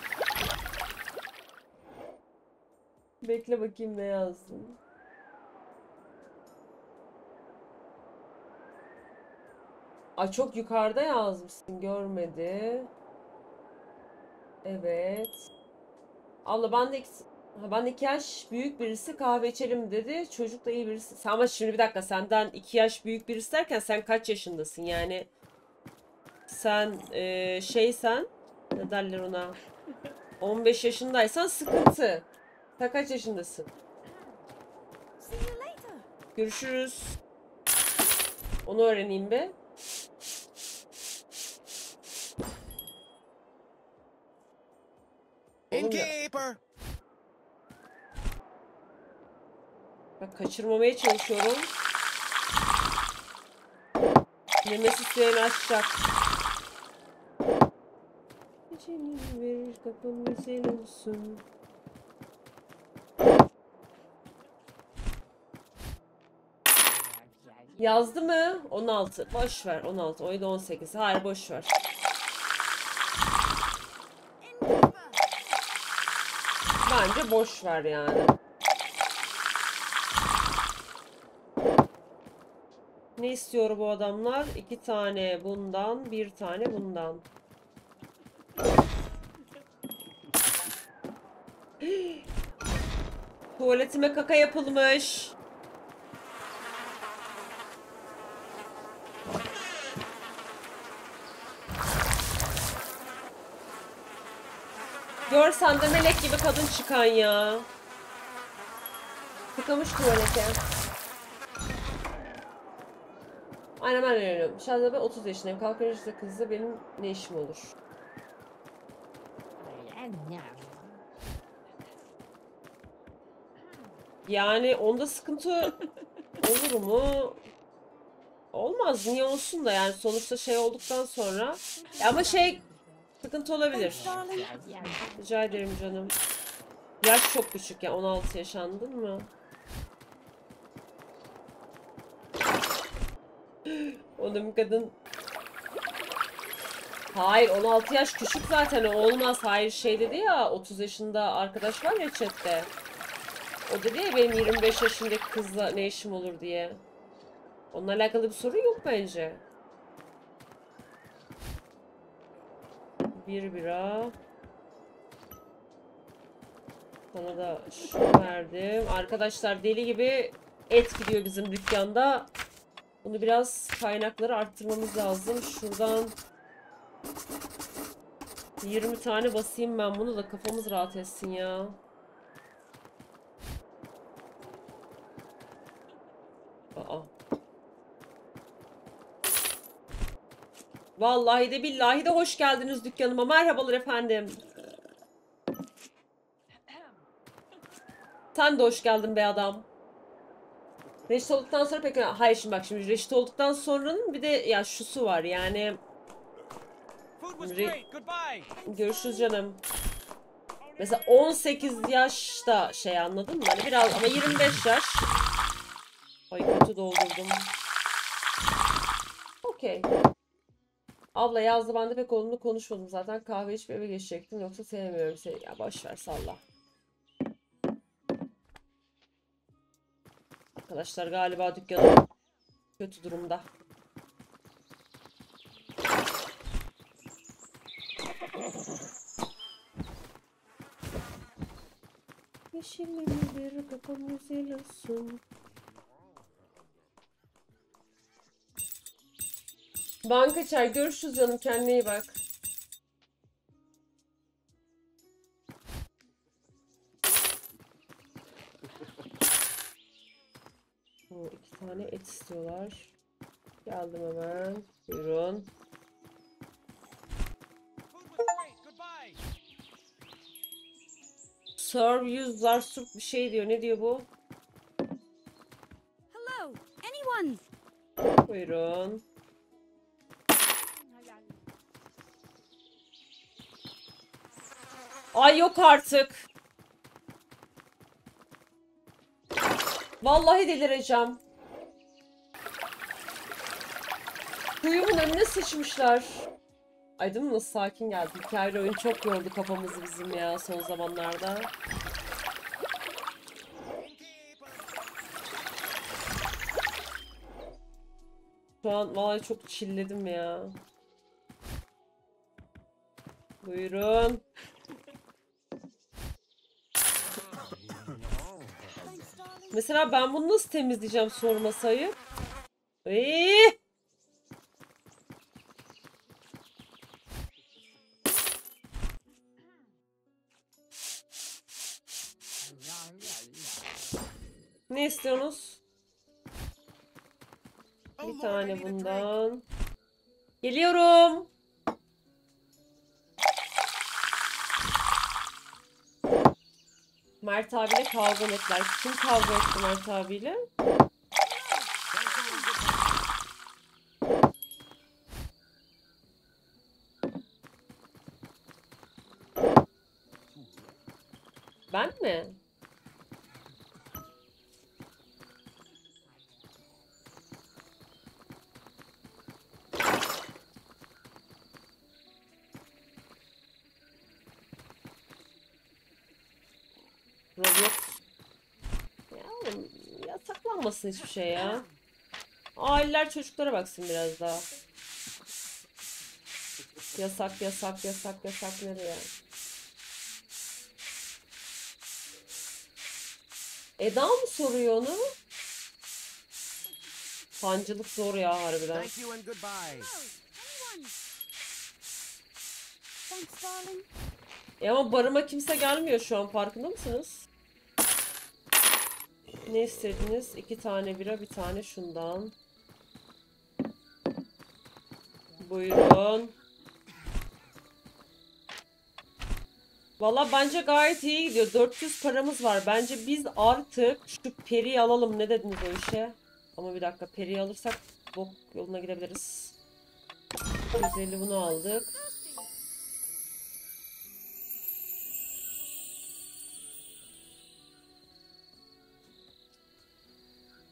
Bekle bakayım ne yazdın. Aa, çok yukarıda yazmışsın. Görmedi. Evet. Abla ben de 2 yaş büyük birisi kahve içelim dedi. Çocuk da iyi birisi. Ama şimdi bir dakika, senden 2 yaş büyük birisi derken sen kaç yaşındasın yani? Sen şeysen, ne derler ona, 15 yaşındaysan sıkıntı. Sen kaç yaşındasın? Görüşürüz. Onu öğreneyim be. Innkeeper. Bak kaçırmamaya çalışıyorum. Yemesi suyunu açacak. İçini verir kapım güzel olsun. Yazdı mı? 16. Boş ver 16. Oydu 18. Hayır boş ver. Bence boş ver yani. Ne istiyor bu adamlar? 2 tane bundan, 1 tane bundan. Tuvaletime kaka yapılmış. Görsen de melek gibi kadın çıkan ya. Tıkamış tuvalete. Aynen ben öğreniyorum. Şahsen ben 30 yaşındayım. Kalkarışta kızla benim ne işim olur? Yani onda sıkıntı olur mu? Olmaz. Niye olsun da yani sonuçta şey olduktan sonra. Ama şey... Sıkıntı olabilir. Rica ederim canım. Yaş çok küçük ya. 16 yaşandın mı? Oğlum kadın. Hayır 16 yaş küçük zaten o olmaz. Hayır şey dedi ya 30 yaşında arkadaş var ya chatte. O dedi ya benim 25 yaşındaki kızla ne işim olur diye. Onunla alakalı bir sorun yok bence. Bir bira. Sana da şu verdim. Arkadaşlar deli gibi et gidiyor bizim dükkanda. Bunu biraz kaynakları arttırmamız lazım. Şuradan 20 tane basayım ben bunu da kafamız rahat etsin ya. Aa. Vallahi de billahi de hoş geldiniz dükkanıma. Merhabalar efendim. Sen de hoş geldin be adam. Reşit olduktan sonra pek... Hayır şimdi bak şimdi reşit olduktan sonranın bir de ya şusu var yani... Görüşürüz canım. Mesela 18 yaşta şey anladın mı? Hani biraz ama 25 yaş. Ay kötü doldurdum. Okey. Abla yazdı ben de pek onunla konuşmadım zaten. Kahve içip eve geçecektim yoksa sevmiyorum seni. Ya boşver salla. Arkadaşlar galiba dükkanım kötü durumda. Yeşilini bir kafamız yelasın. Ben kaçar. Görüşürüz canım. Kendine iyi bak. O iki tane et istiyorlar. Geldim hemen. Buyurun. Serve yüzler sırf bir şey diyor. Ne diyor bu? Hello, anyone? Buyurun. Ay yok artık. Vallahi delireceğim. Kuyumun önüne sıçmışlar. Ay değil mi? Nasıl sakin geldi. Hikayeli oyun çok yordu kafamızı bizim ya son zamanlarda. Şu an vallahi çok chill'ledim ya. Buyurun. Mesela ben bunu nasıl temizleyeceğim sorması ayıp. Ne istiyorsunuz? Bir tane bundan. Geliyorum. Mert abiyle kavga ettiler. Kim kavga etti Mert abiyle? Ben mi? Hiçbir şey ya. Aileler çocuklara baksın biraz daha. Yasak yasak yasak yasak nereye? Eda mı soruyor onu? Pancılık zor ya harbiden. Ama barıma kimse gelmiyor şu an farkında mısınız? Ne istediniz? 2 tane bira, bir tane şundan. Buyurun. Valla bence gayet iyi gidiyor. 400 paramız var. Bence biz artık şu periyi alalım. Ne dediniz o işe? Ama bir dakika periyi alırsak bok yoluna gidebiliriz. 150 bunu aldık.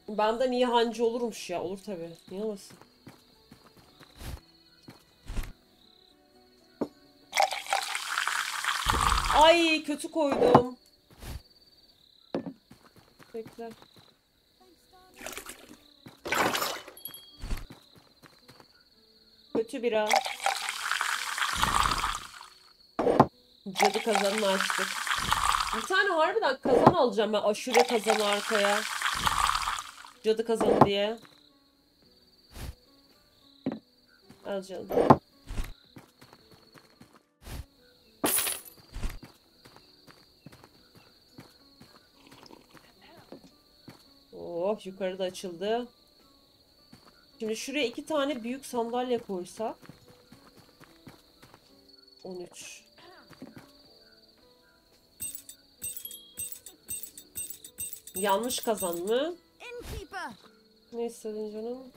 Benden iyi hancı olurmuş ya. Olur tabii. Niye olmasın? Ay kötü koydum. Bekle. Kötü bira. Cadı kazanını açtık. Bir tane harbiden kazan alacağım ben. Aşure kazanı arkaya. Cadı kazanı diye. Al canım. Oh, yukarıda açıldı. Şimdi şuraya 2 tane büyük sandalye koysak. 13. Yanlış kazan mı? Ne istedin canım?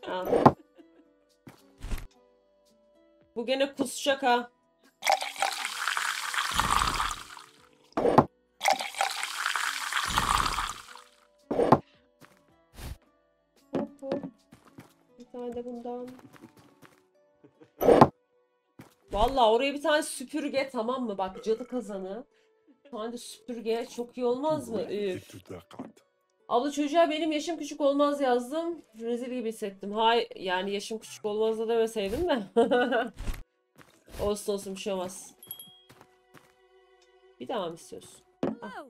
Ha. Bu gene pusacak ha. Bir tane de bundan. Vallahi oraya bir tane süpürge, tamam mı? Bak cadı kazanı. Bir tane de süpürge çok iyi olmaz mı? Abla çocuğa benim yaşım küçük olmaz yazdım. Rezil gibi hissettim. Hay yani yaşım küçük olmaz da demeseydim de. Olsun olsun bir şey olmaz. Bir daha mı istiyorsun? Ah.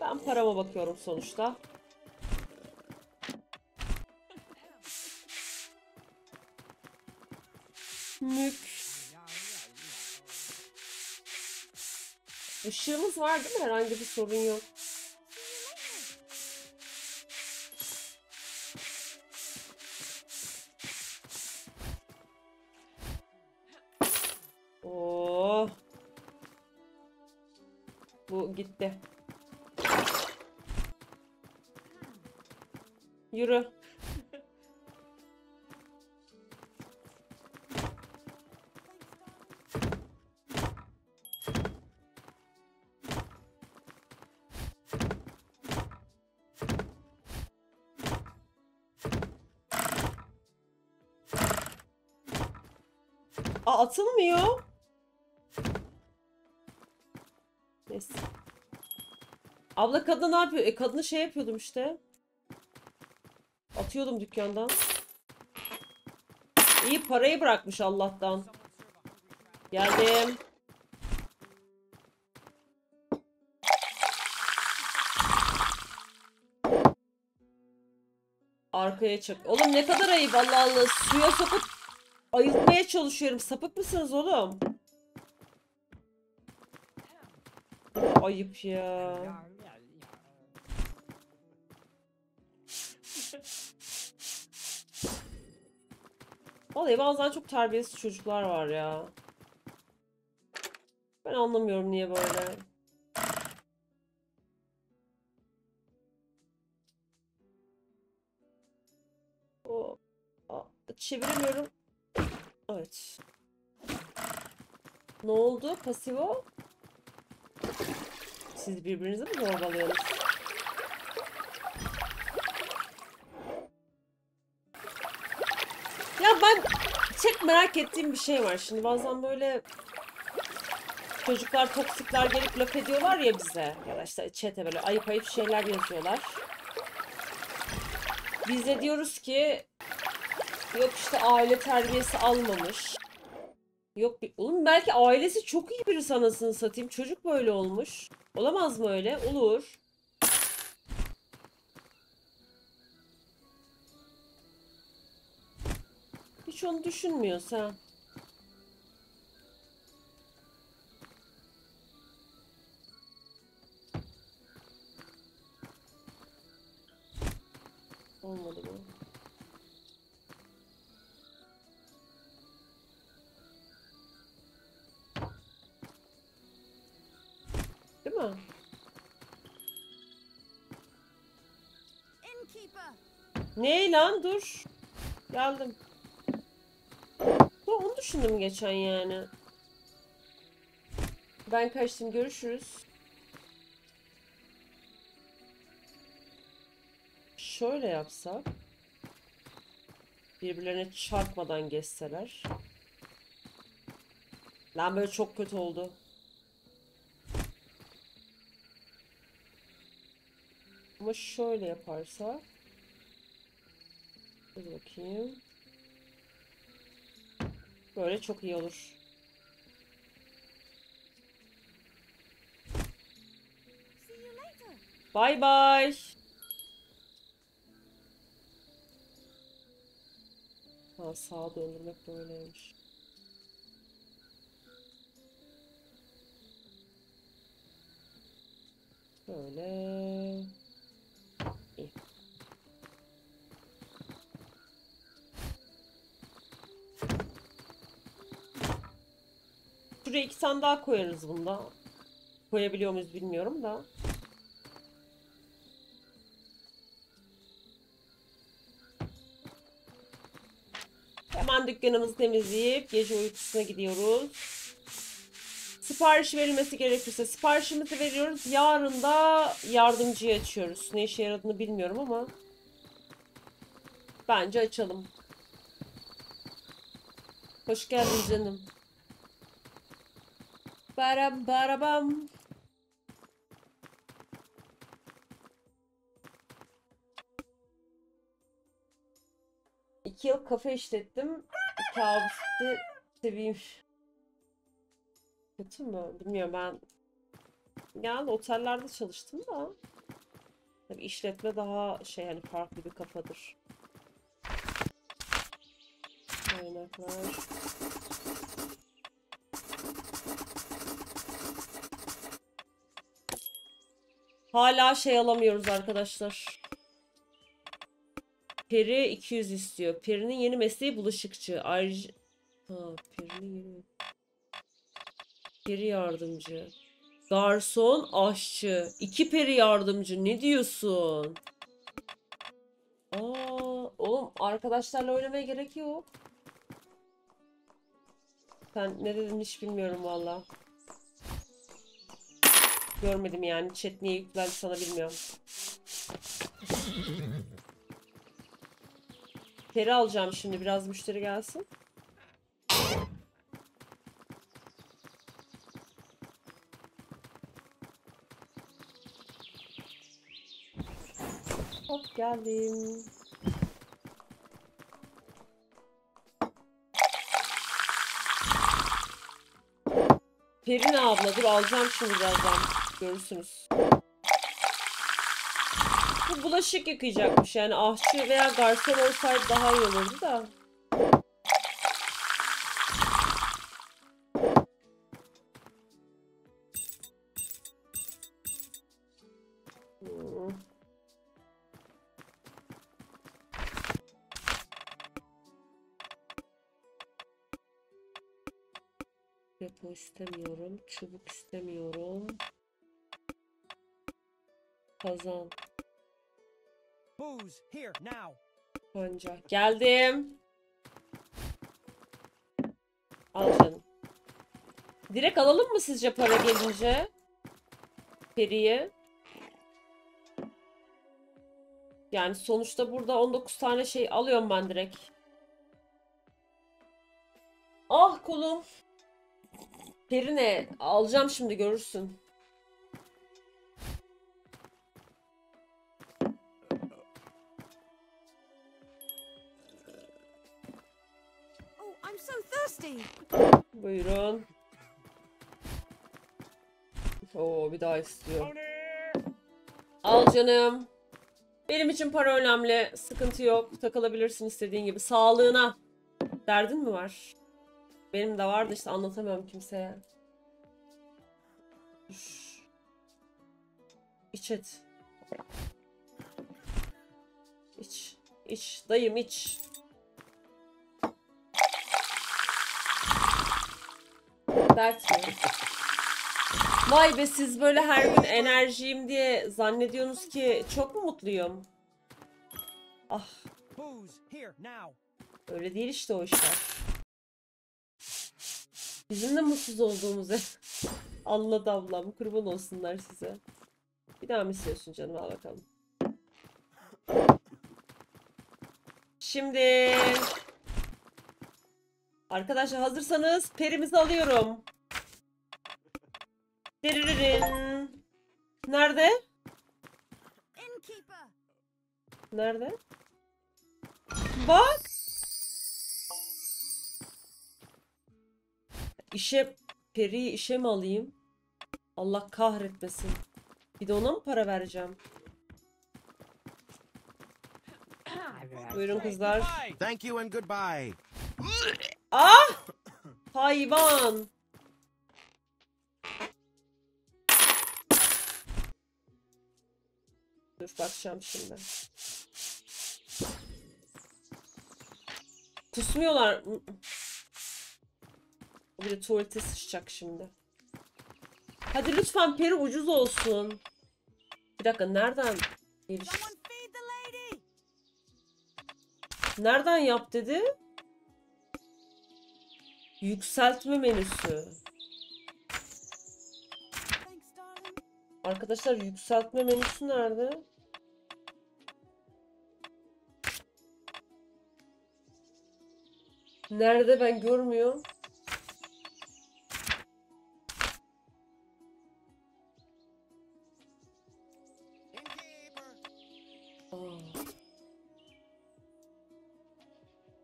Ben parama bakıyorum sonuçta. Mük. Işığımız var değil mi? Herhangi bir sorun yok. Oo. Bu gitti. Yürü. Aa, atılmıyor. Neyse. Abla kadın ne yapıyor? Kadını şey yapıyordum işte. Atıyordum dükkandan. İyi parayı bırakmış Allah'tan. Geldim. Arkaya çık. Oğlum ne kadar ayıp Allah Allah. Suya sokup ayıltmaya çalışıyorum. Sapık mısınız oğlum? Ayıp ya. Vallahi bazen çok terbiyesiz çocuklar var ya. Ben anlamıyorum niye böyle. O, çeviremiyorum. Evet. Ne oldu? Pasif o. Siz birbirinizi mi zorbalıyorsunuz? Ben çok merak ettiğim bir şey var. Şimdi bazen böyle çocuklar, toksikler gelip laf ediyorlar ya bize. Ya da işte chat'e böyle ayıp ayıp şeyler yazıyorlar. Biz de diyoruz ki yok işte aile terbiyesi almamış. Yok oğlum belki ailesi çok iyi birisi anasını satayım. Çocuk böyle olmuş. Olamaz mı öyle? Olur. Hiç onu düşünmüyorsun ha. Olmadı bu. Değil mi? Innkeeper. Ne lan dur. Geldim. Onu düşündüm geçen yani. Ben kaçtım, görüşürüz. şöyle yapsak, birbirlerine çarpmadan geçseler. Lan böyle çok kötü oldu. Ama şöyle yaparsa, dur bakayım. Böyle çok iyi olur. Bye bye. Ha, sağa döndürmek böyleymiş. Böyle. İyi. Şuraya 2 tane daha koyarız bunda. Koyabiliyor muyuz bilmiyorum da. Hemen dükkanımızı temizleyip gece uykusuna gidiyoruz. Sipariş verilmesi gerekirse siparişimizi veriyoruz. Yarın da yardımcıyı açıyoruz. Ne işe yaradığını bilmiyorum ama bence açalım. Hoş geldin canım. Baram barabam. İki yıl kafe işlettim. Kabustu seveyim. Kötü mü? Bilmiyorum ben. Yani otellerde çalıştım da. Tabii işletme daha şey hani farklı bir kafadır. Kaynaklar. Hala şey alamıyoruz arkadaşlar. Peri 200 istiyor. Peri'nin yeni mesleği bulaşıkçı. Ayrıca... Ha, Peri yardımcı. Garson aşçı. 2 peri yardımcı. Ne diyorsun? Oğlum arkadaşlarla oynamaya gerek yok. Sen ne dedin hiç bilmiyorum valla. Görmedim yani. Chat niye yüklendi sana bilmiyorum. Peri alacağım şimdi. Biraz müşteri gelsin. Hop geldim. Peri ne abla? Dur alacağım şimdi birazdan. Görürsünüz. Bu bulaşık yıkayacakmış yani ahçı veya garson olsaydı daha iyi olurdu da. Depo istemiyorum, çubuk istemiyorum. Kazan. Gonca. Geldim. Al canım. Direkt alalım mı sizce para gelince? Peri'yi. Yani sonuçta burada 19 tane şey alıyorum ben direkt. Ah kolum. Peri ne? Alacağım şimdi görürsün. Buyurun. Oo bir daha istiyor. Al canım. Benim için para önemli. Sıkıntı yok. Takılabilirsin istediğin gibi. Sağlığına. Derdin mi var? Benim de vardı işte anlatamıyorum kimseye. Dur. İç et. İç. İç. Dayım iç. Dert mi? Vay be siz böyle her gün enerjiyim diye zannediyorsunuz ki çok mu mutluyum? Ah. Öyle değil işte o işler. Bizim de mutsuz olduğumuzu anladı ablam. Kurban olsunlar size. Bir daha mı istiyorsun canım? Al bakalım. Şimdi arkadaşlar hazırsanız perimizi alıyorum. Diririn. Nerede? Nerede? Bak. Periyi işe mi alayım? Allah kahretmesin. Bir de ona mı para vereceğim? Buyurun kızlar. Thank you and goodbye. Ah! Hayvan. Dur bakacağım şimdi. Kusmuyorlar. Bir de tuvalete sıçacak şimdi. Hadi lütfen peri ucuz olsun. Bir dakika nereden? Nereden yap dedi? Yükseltme menüsü. Arkadaşlar yükseltme menüsü nerede? Nerede ben görmüyorum.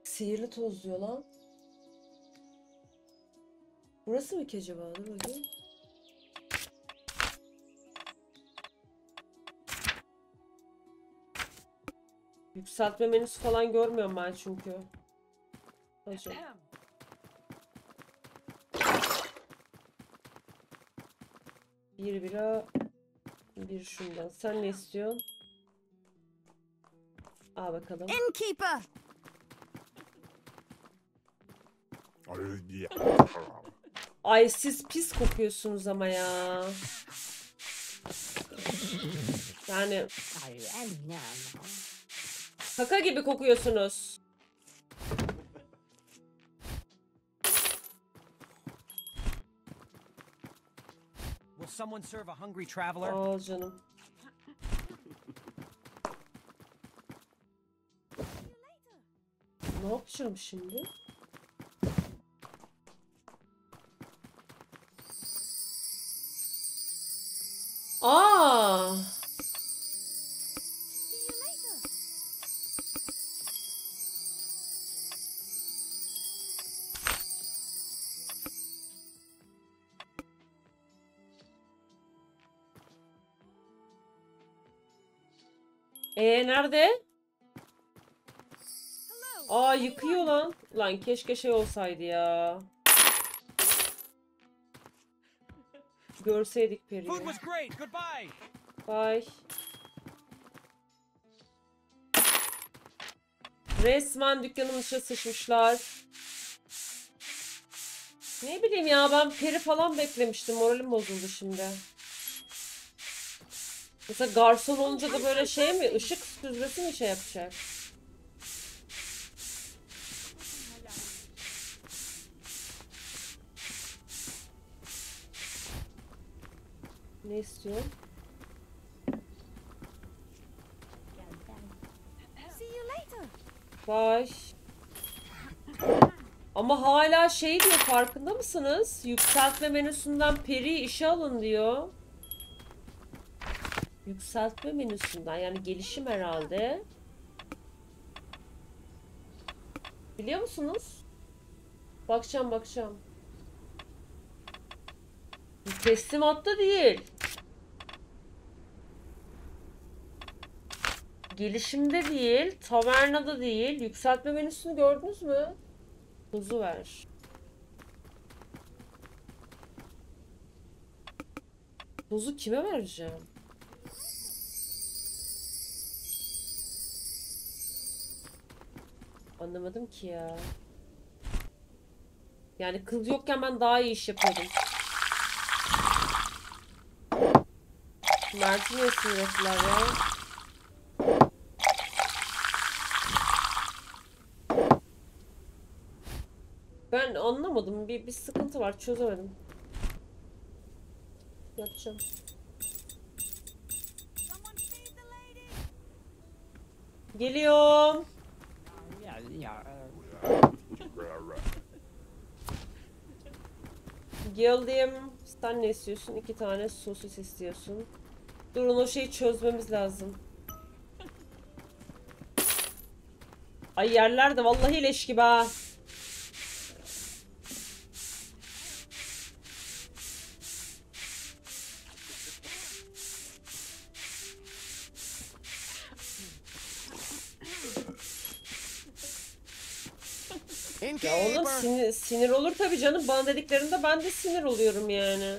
Sihirli toz diyor lan. Burası mı ki acaba? Dur bakayım. Yükseltme menüsü falan görmüyorum ben çünkü. Hocam. Bir bira. Bir şundan. Sen ne istiyorsun? Aa bakalım. Innkeeper. Ay siz pis kokuyorsunuz ama ya. Yani kaka gibi kokuyorsunuz. Al canım. Ne yapacağım şimdi? Aa. Nerede? Aa yıkıyor lan. Lan keşke şey olsaydı ya. Görseydik periyi. Bye. Resmen dükkanımın içine sıçmışlar. Ne bileyim ya ben peri falan beklemiştim. Moralim bozuldu şimdi. Mesela garson olunca da böyle şey mi? Işık süzgesi mi şey yapacak? Ne istiyor? Baş. Ama hala şey diyor, farkında mısınız? Yükseltme menüsünden peri işe alın diyor. Yükseltme menüsünden yani gelişim herhalde. Biliyor musunuz? Bakacağım. Teslimatta değil. Gelişimde değil, tavernada değil. Yükseltme menüsünü gördünüz mü? Tuzu ver. Tuzu kime vereceğim? Anlamadım ki ya. Yani kız yokken ben daha iyi iş yapıyordum. Mert'i niye sinirlettiler ya? Ben anlamadım. Bir sıkıntı var. Çözemedim. Yapacağım. Geliyorum. Ya. Geldim. Sen ne istiyorsun? 2 tane sosis istiyorsun. Durun, o şeyi çözmemiz lazım. Ay yerler de vallahi leş gibi ha. Ya oğlum sinir olur tabii canım. Bana dediklerinde ben de sinir oluyorum yani.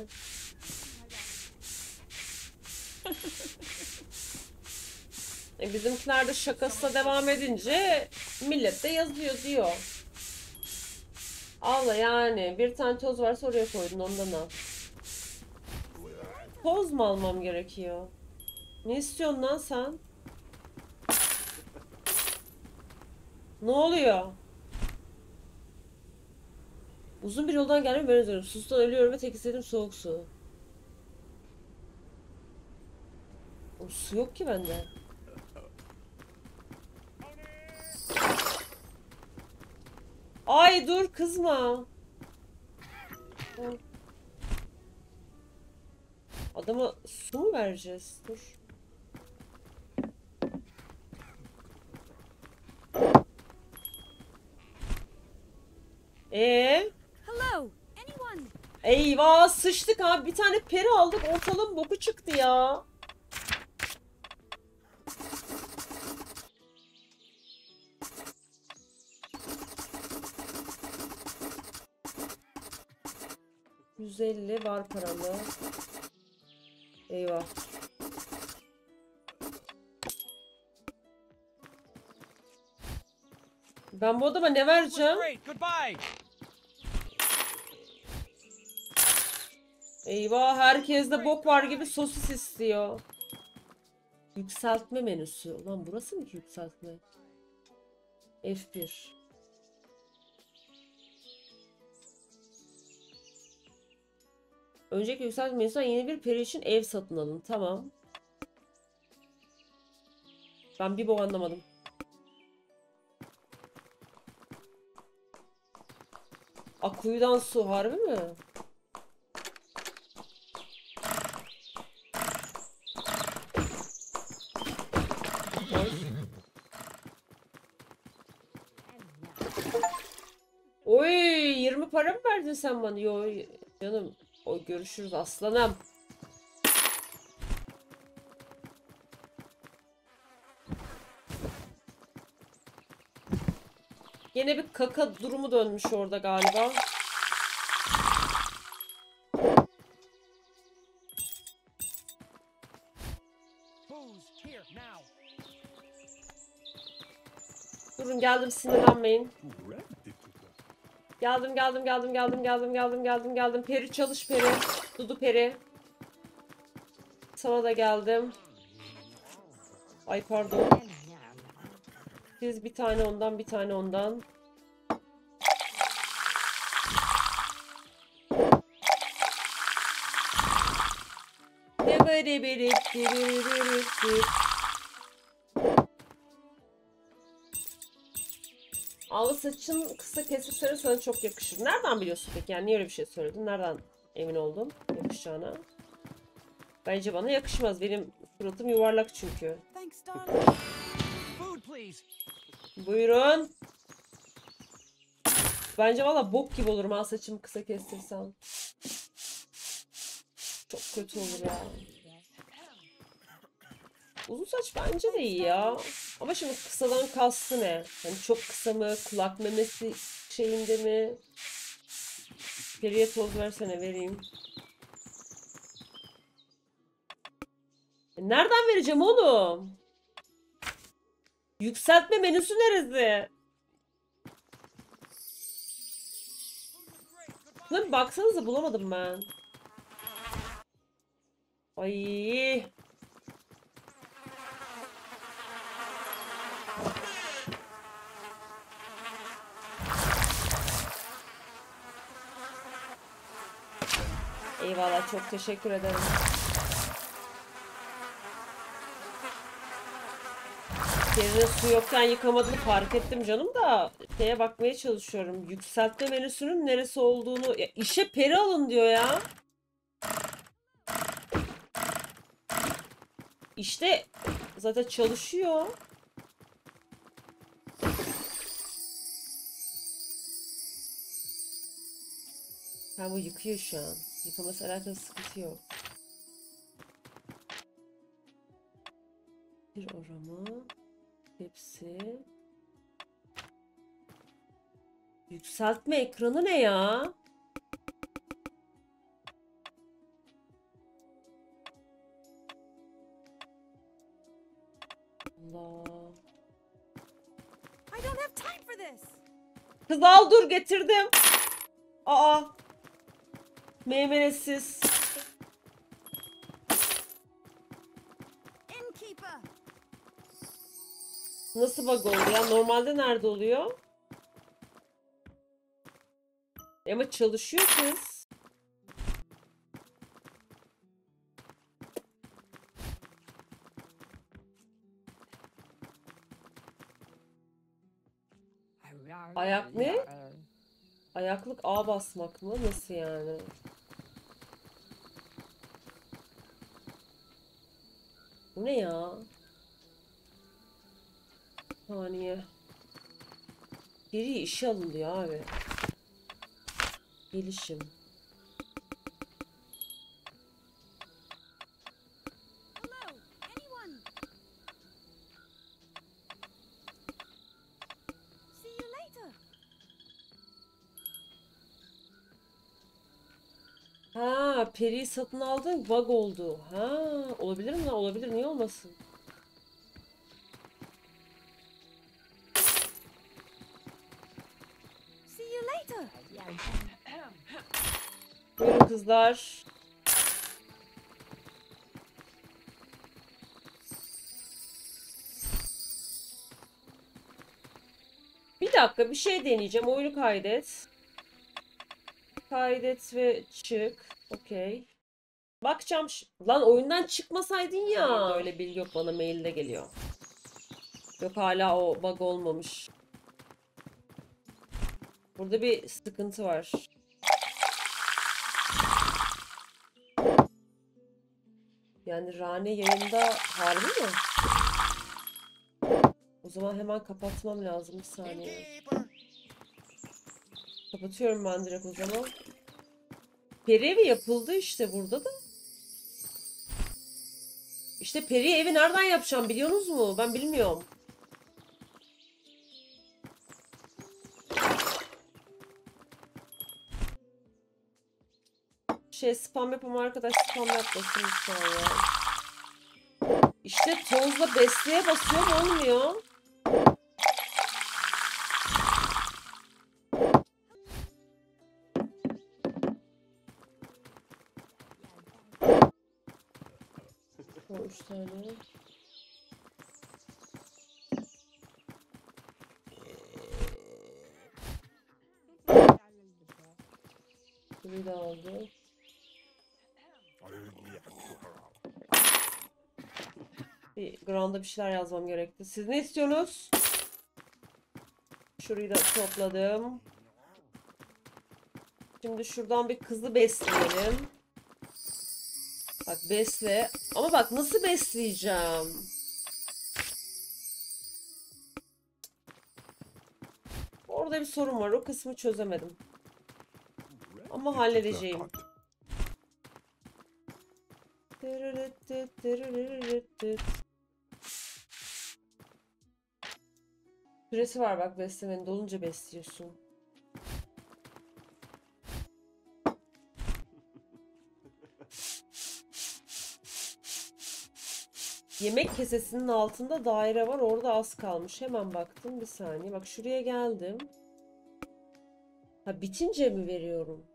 Bizimkiler de şakasına devam edince millet de yazıyor diyor. Allah yani bir tane toz varsa oraya koydun, ondan al. Toz mu almam gerekiyor? Ne istiyorsun lan sen? Ne oluyor? Uzun bir yoldan gelmeye benziyorum. Sustan ölüyorum ve tek istediğim soğuk su. O su yok ki bende. Ay dur kızma. Adama su mu vereceğiz? Dur. Eyvah sıçtık abi, bir tane peri aldık, ortalığın boku çıktı ya. %50 var paralı. Eyvah. Ben bu adama ne vereceğim? Eyvah, herkes de bok var gibi sosis istiyor. Yükseltme menüsü. Ulan burası mı ki yükseltme? F1. Önceki yükseltme menüsünden yeni bir peri için ev satın alın. Tamam. Ben bir bok anlamadım. Akuyudan su, harbi mi? Oy, 20 para mı verdin sen bana? Yo canım, o görüşürüz aslanım. Yine bir kaka durumu dönmüş orada galiba. Durun geldim, sinirlenmeyin. Geldim. Peri çalış peri. Dudu peri. Sana da geldim. Ay pardon. Siz bir tane ondan, bir tane ondan. Ne böyle biri. Ağlı saçın kısa kestirse sana çok yakışır. Nereden biliyorsun peki? Yani niye öyle bir şey söyledin? Nereden emin oldun yakışacağına? Bence bana yakışmaz. Benim suratım yuvarlak çünkü. Buyurun. Bence valla bok gibi olurum ağlı saçımı kısa kestirsem. Çok kötü olur ya. Uzun saç bence de iyi ya. Ama şimdi kısadan kastı ne? Hani çok kısa mı? Kulak memesi şeyinde mi? Periye toz versene, vereyim. Nereden vereceğim oğlum? Yükseltme menüsü neresi? Lan baksanıza, bulamadım ben. Ay. Eyvallah, çok teşekkür ederim. Yerine su yokken yıkamadığını fark ettim canım da şeye bakmaya çalışıyorum. Yükseltme menüsünün neresi olduğunu... Ya işe peri alın diyor ya. İşte zaten çalışıyor. Ha bu yıkıyor şu an. Yıkaması alakalı sıkıntı yok. Bir orama. Hepsi. Yükseltme ekranı ne ya? Allah. Kız al dur getirdim. Aa. Meymenesiz. Nasıl bug oldu ya? Normalde nerede oluyor? Ama çalışıyor kız. Ayak ne? Ayaklık A basmak mı? Nasıl yani? Bu ne ya? Saniye. Biri işe alınıyor abi. Gelişim. Ha, periyi satın aldın, bug oldu. Ha, olabilir mi lan? Olabilir, niye olmasın? Kızlar. Bir dakika bir şey deneyeceğim. Oyunu kaydet. Kaydet ve çık. Okey. Bakacağım. Lan oyundan çıkmasaydın ya. Öyle bilgi yok, bana mailde geliyor. Yok hala o bug olmamış. Burada bir sıkıntı var. Yani Rane yayında harbi mi? O zaman hemen kapatmam lazım, bir saniye. Kapatıyorum ben direkt o zaman. Peri evi yapıldı işte burada da. İşte peri evi nereden yapacağım biliyorsunuz mu? Ben bilmiyorum. Şey spam yapamam arkadaş, spam yapmasın lütfen ya. İşte tozla besleye basıyorum, olmuyor. O 3 tane. Bunu da aldım. Bir ground'a bir şeyler yazmam gerekti. Siz ne istiyorsunuz? Şurayı da topladım. Şimdi şuradan bir kızı besleyelim. Bak besle. Ama bak nasıl besleyeceğim? Orada bir sorun var. O kısmı çözemedim. Ama halledeceğim. Süresi var bak beslemenin, dolunca besliyorsun. Yemek kesesinin altında daire var, orada az kalmış. Hemen baktım, bir saniye. Bak şuraya geldim. Ha bitince mi veriyorum?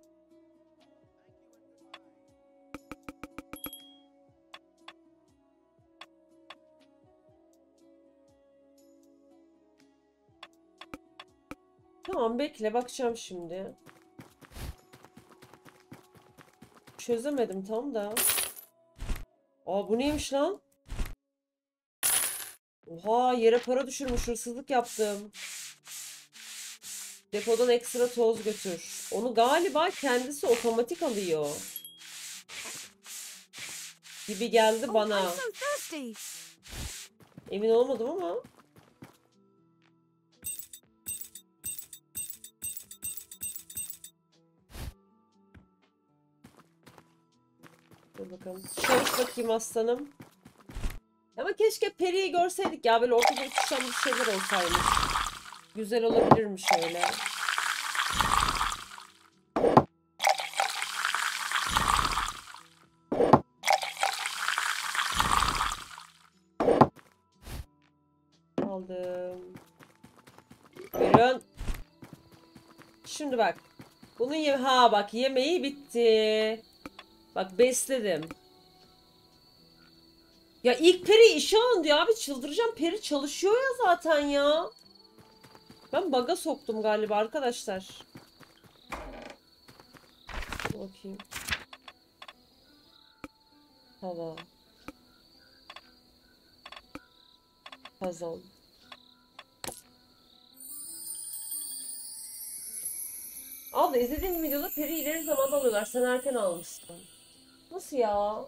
Tamam bekle, bakacağım şimdi. Çözemedim tam da. Aa bu neymiş lan? Oha, yere para düşürmüş, hırsızlık yaptım. Depodan ekstra toz götür. Onu galiba kendisi otomatik alıyor gibi geldi bana. Emin olmadım ama. Dur bakalım. Çalış bakayım aslanım. Ama keşke Peri'yi görseydik ya, böyle ortada uçuşan bir şeyler olsaymış. Güzel olabilirmiş öyle. Aldım. Buyurun. Şimdi bak. Bunun ha bak, yemeği bitti. Bak besledim. Ya ilk Peri işe alındı ya abi, çıldıracağım. Peri çalışıyor ya zaten ya. Ben bug'a soktum galiba arkadaşlar. Bakayım. Hava. Kazan. Abla izlediğim videoda Peri ileri zamanda alıyorlar. Sen erken almışsın. Nasıl ya?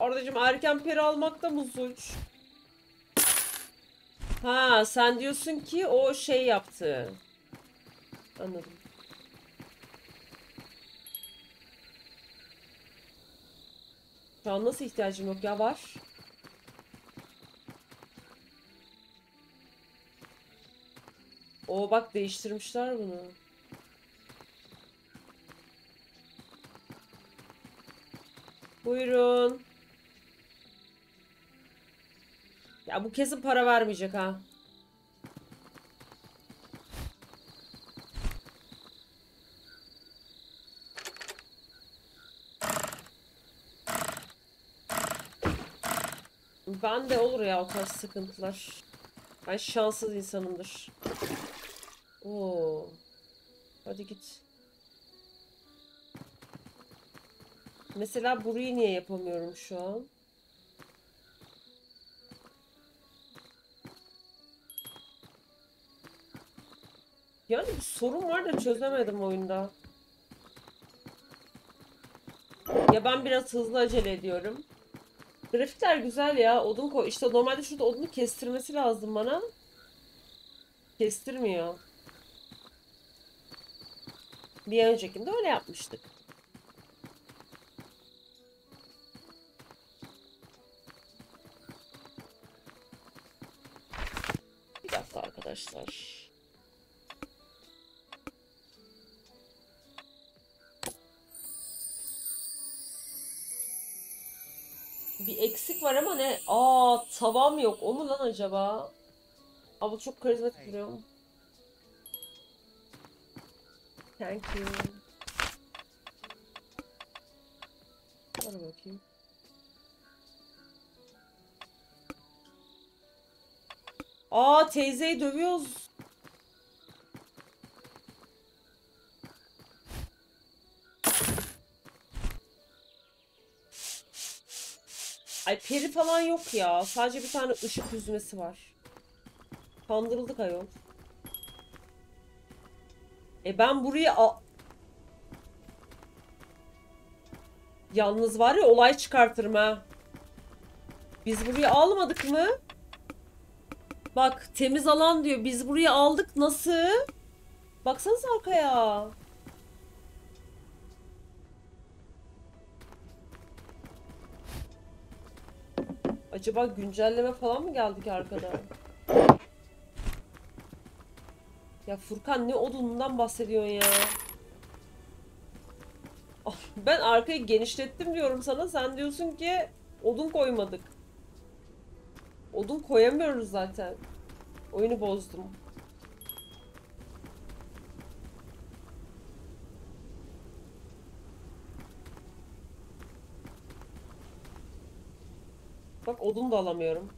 Ardacığım erken Peri almakta mı suç? Ha sen diyorsun ki o şey yaptı. Anladım. Şu an nasıl ihtiyacım yok ya, var. O bak değiştirmişler bunu. Buyurun. Ya bu kesin para vermeyecek ha. Ben de olur ya o tarz sıkıntılar. Ben şanssız insanımdır. Oo. Hadi git. Mesela burayı niye yapamıyorum şu an? Yani bir sorun var da çözemedim oyunda. Ya ben biraz hızlı acele ediyorum. Grafikler güzel ya. Odun koy. İşte normalde şurada odunu kestirmesi lazım bana. Kestirmiyor. Bir öncekinde öyle yapmıştık. Bir dakika arkadaşlar. Bir eksik var ama ne? Aa, tavam yok. O mu lan acaba? Abla çok karizmatik duruyor. Thank you. Bana bakayım. Aa, teyzeyi dövüyoruz. Ay Peri falan yok ya. Sadece bir tane ışık hüzmesi var. Kandırıldık ayol. E ben buraya yalnız var ya, olay çıkartırım ha. Biz buraya almadık mı? Bak temiz alan diyor. Biz buraya aldık, nasıl? Baksanıza arkaya. Acaba güncelleme falan mı geldi ki arkada? Ya Furkan ne odunundan bahsediyorsun ya? Ben arkayı genişlettim diyorum sana. Sen diyorsun ki odun koymadık. Odun koyamıyoruz zaten. Oyunu bozdum. Bak odun da alamıyorum.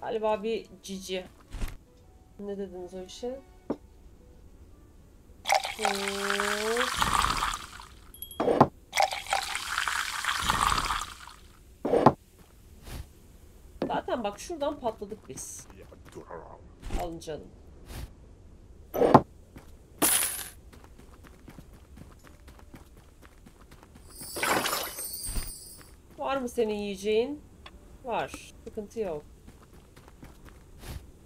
Galiba bir cici. Ne dediniz o işe? Zaten bak şuradan patladık biz. Alın canım. Var mı senin yiyeceğin? Var. Sıkıntı yok.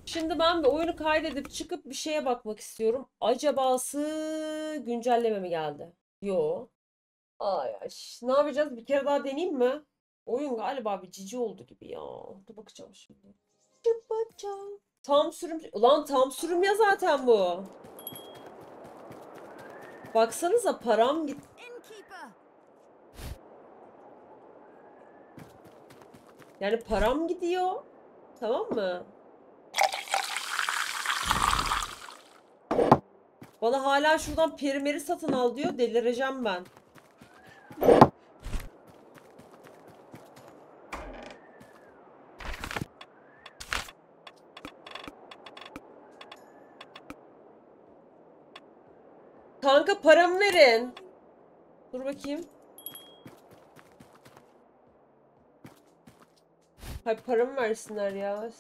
Şimdi ben bir oyunu kaydedip çıkıp bir şeye bakmak istiyorum. Acabası güncelleme mi geldi? Yo. Ay, ne yapacağız? Bir kere daha deneyeyim mi? Oyun galiba bir cici oldu gibi ya. Dur bakacağım şimdi. Tam sürüm. Ulan tam sürüm ya zaten bu. Baksanıza param gitti. Yani param gidiyor. Tamam mı? Bana hala şuradan perimeri satın al diyor. Delireceğim ben. Kanka paramı verin. Dur bakayım. Hay paramı versinler ya.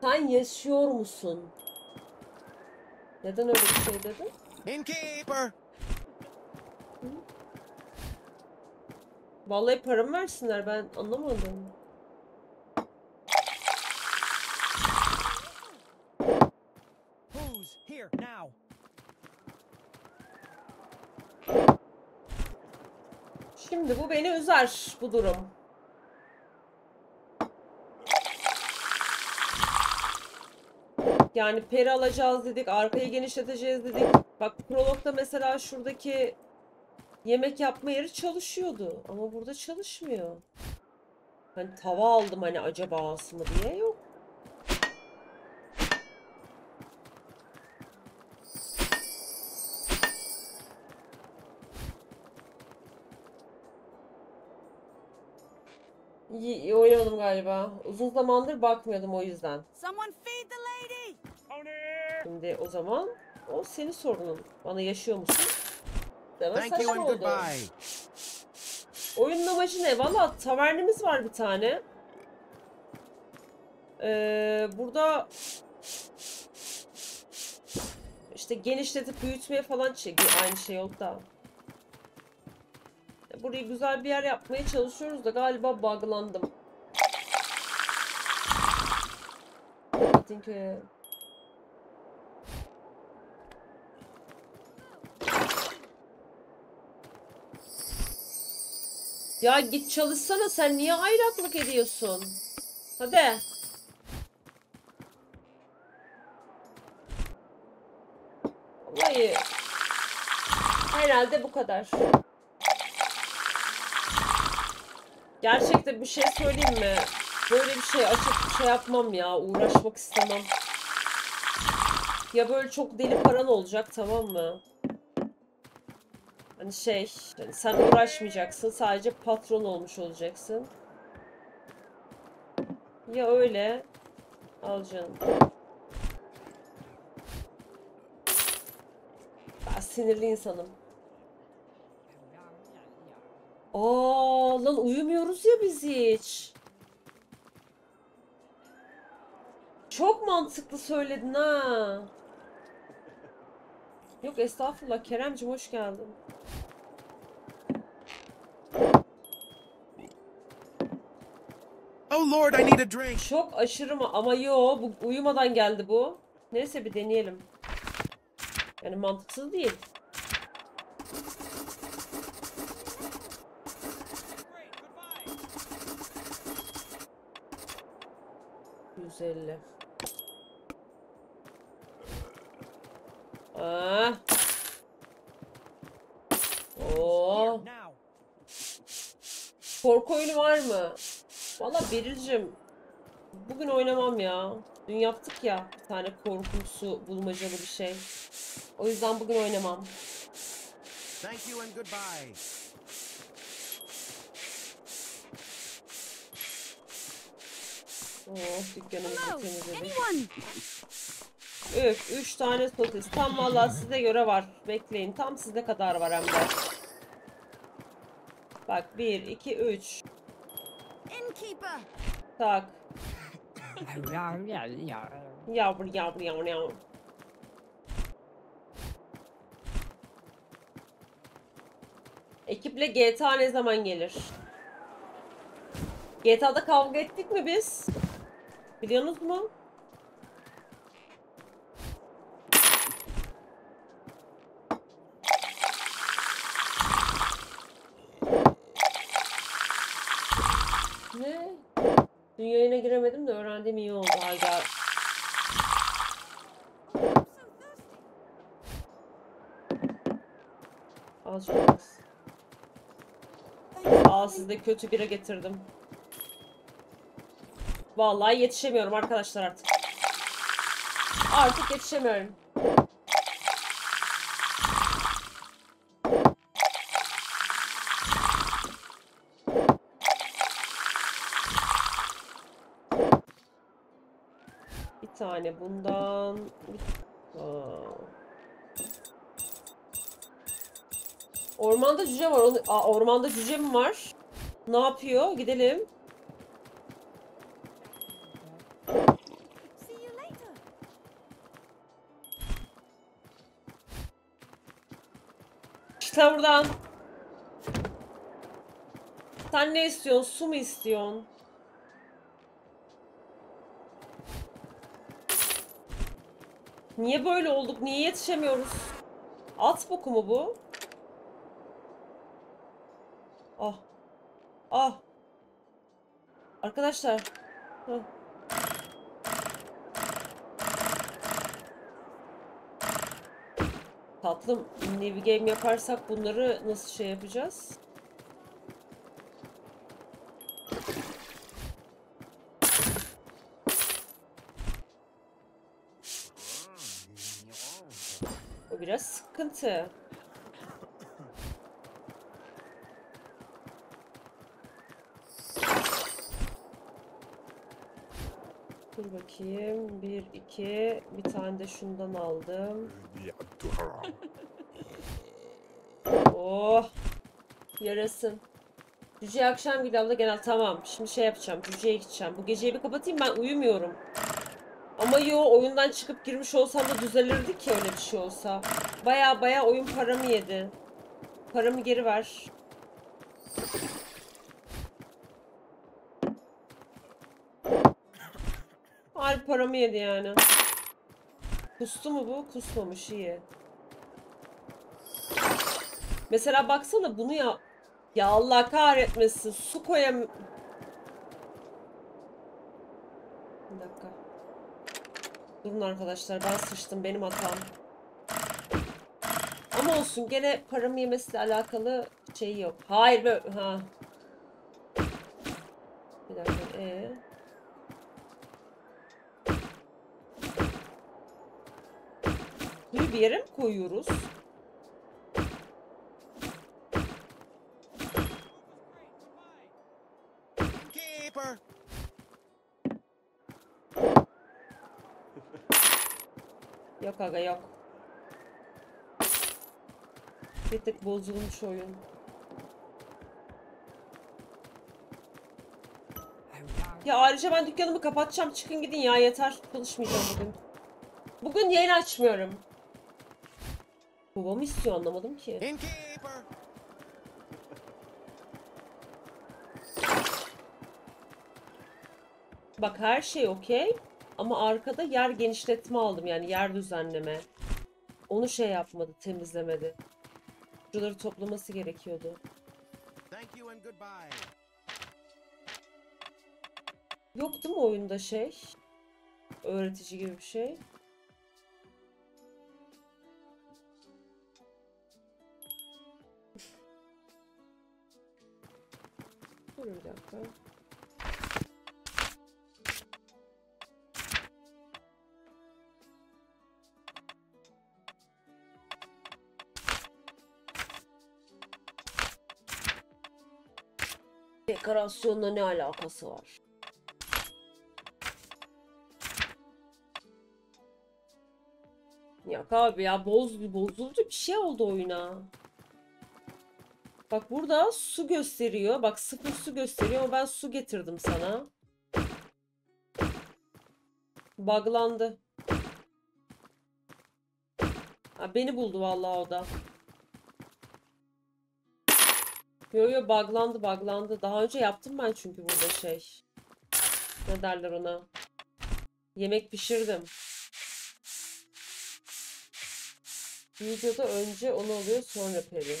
Sen yaşıyor musun? Neden öyle bir şey dedin? Innkeeper. Vallahi paramı versinler, ben anlamadım. Who's here now? Şimdi bu beni üzer, bu durum. Yani peri alacağız dedik, arkayı genişleteceğiz dedik. Bak prologda mesela şuradaki yemek yapma yeri çalışıyordu. Ama burada çalışmıyor. Hani tava aldım hani acaba mı diye, yok. İyi oynadım galiba. Uzun zamandır bakmıyordum o yüzden. Şimdi o zaman o senin sorunun. Bana yaşıyor musun? Demek saçma oldu. Oyunun amacı ne? Valla tavernimiz var bir tane. Burada işte genişletip büyütmeye falan çekiyor. Aynı şey oldu da. Burayı güzel bir yer yapmaya çalışıyoruz da galiba buglandım. I think, ya git çalışsana, sen niye ayraklık ediyorsun? Hadi. Vallahi herhalde bu kadar. Gerçekten bir şey söyleyeyim mi? Böyle bir şey açıp bir şey yapmam ya. Uğraşmak istemem. Ya böyle çok deli paran olacak, tamam mı? Hani şey, yani sen uğraşmayacaksın. Sadece patron olmuş olacaksın. Ya öyle. Al canım. Ben sinirli insanım. Aa lan uyumuyoruz ya biz hiç. Çok mantıklı söyledin ha. Yok estağfurullah Keremcim, hoş geldin. Oh Lord, I need a drink. Çok aşırı mı? Ama yo, bu uyumadan geldi bu. Neyse bir deneyelim. Yani mantıksız değil. Güzel. Ah. Oo. Korku oyunu var mı? Valla Beril'cim bugün oynamam ya. Dün yaptık ya bir tane korkusu bulmacalı bir şey. O yüzden bugün oynamam. Thank you and goodbye. Oh, dükkanımızı temizledik. Öf, 3 tane sosis. Tam valla size göre var. Bekleyin, tam size kadar var hem de. Bak, 1, 2, 3. Innkeeper. Tak. Yavru yavru yavru yavru. Ekiple GTA ne zaman gelir? GTA'da kavga ettik mi biz? Biliyorsunuz mu? Ne? Dün yayına giremedim de öğrendiğim iyi oldu. Ay gel. Az çok az. Aa, size kötü bira getirdim. Vallahi yetişemiyorum arkadaşlar artık. Artık yetişemiyorum. Bir tane bundan. Ormanda cüce var. Aa, ormanda cüce mi var? Ne yapıyor? Gidelim. Sen buradan. Sen ne istiyorsun? Su mu istiyorsun? Niye böyle olduk? Niye yetişemiyoruz? At boku mu bu? Ah. Ah. Arkadaşlar. Heh. Tatlım, navigame yaparsak bunları nasıl şey yapacağız? O biraz sıkıntı. Dur bakayım. 1, 2. Bir tane de şundan aldım. Oh. Yarasın. Cüceye akşam gidelim genel. Tamam. Şimdi şey yapacağım. Cüceye gideceğim. Bu geceyi bir kapatayım. Ben uyumuyorum. Ama yo, oyundan çıkıp girmiş olsam da düzelirdi ki öyle bir şey olsa. Baya baya oyun paramı yedi. Paramı geri ver. Harbi paramı yedi yani. Kustu mu bu? Kusmamış, iyi. Mesela baksana bunu ya. Ya Allah kahretmesin. Su koyam... Bir dakika. Durun arkadaşlar, ben sıçtım, benim hatam. Ama olsun, gene paramı yemesiyle alakalı şey yok. Hayır be... Ha. Bir dakika. Bir yere mi koyuyoruz? Yok aga yok. Bir tık bozulmuş oyun. Ya ayrıca ben dükkanımı kapatacağım. Çıkın gidin ya, yeter. Çalışmayacağım bugün. Bugün yayın açmıyorum. Babam istiyor, anlamadım ki. Innkeeper. Bak her şey okey. Ama arkada yer genişletme aldım, yani yer düzenleme. Onu şey yapmadı, temizlemedi. Şuraları toplaması gerekiyordu. Yok değil mi oyunda şey? Öğretici gibi bir şey. Dur bir dakika. Dekorasyonla ne alakası var? Yok abi ya, bozuldu, bir şey oldu oyuna. Bak burada su gösteriyor. Bak sıfır su gösteriyor. Ben su getirdim sana. Buglandı. Ha, beni buldu vallahi o da. Yo buglandı. Daha önce yaptım ben çünkü burada şey. Ne derler ona? Yemek pişirdim. Videoda önce onu oluyor sonra peri.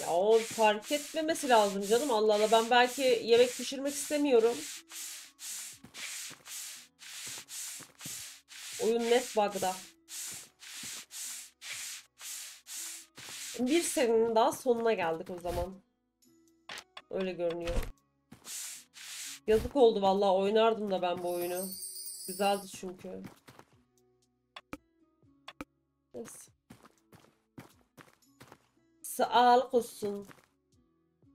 Ya o fark etmemesi lazım canım, Allah Allah, ben belki yemek pişirmek istemiyorum. Oyun net bug'da. Bir serinin daha sonuna geldik o zaman. Öyle görünüyor. Yazık oldu vallahi, oynardım da ben bu oyunu. Güzeldi çünkü. Neyse. Sağlık olsun.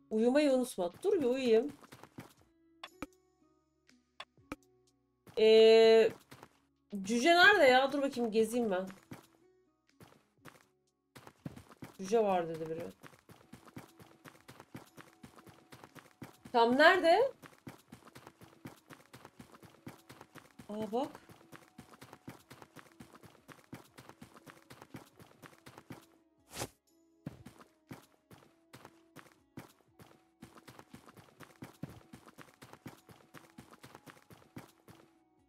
Uyumayı unutma. Dur ya uyuyayım. Cüce nerede ya? Dur bakayım gezeyim ben. Cüce var dedi biri. Tam nerede? Aa bak.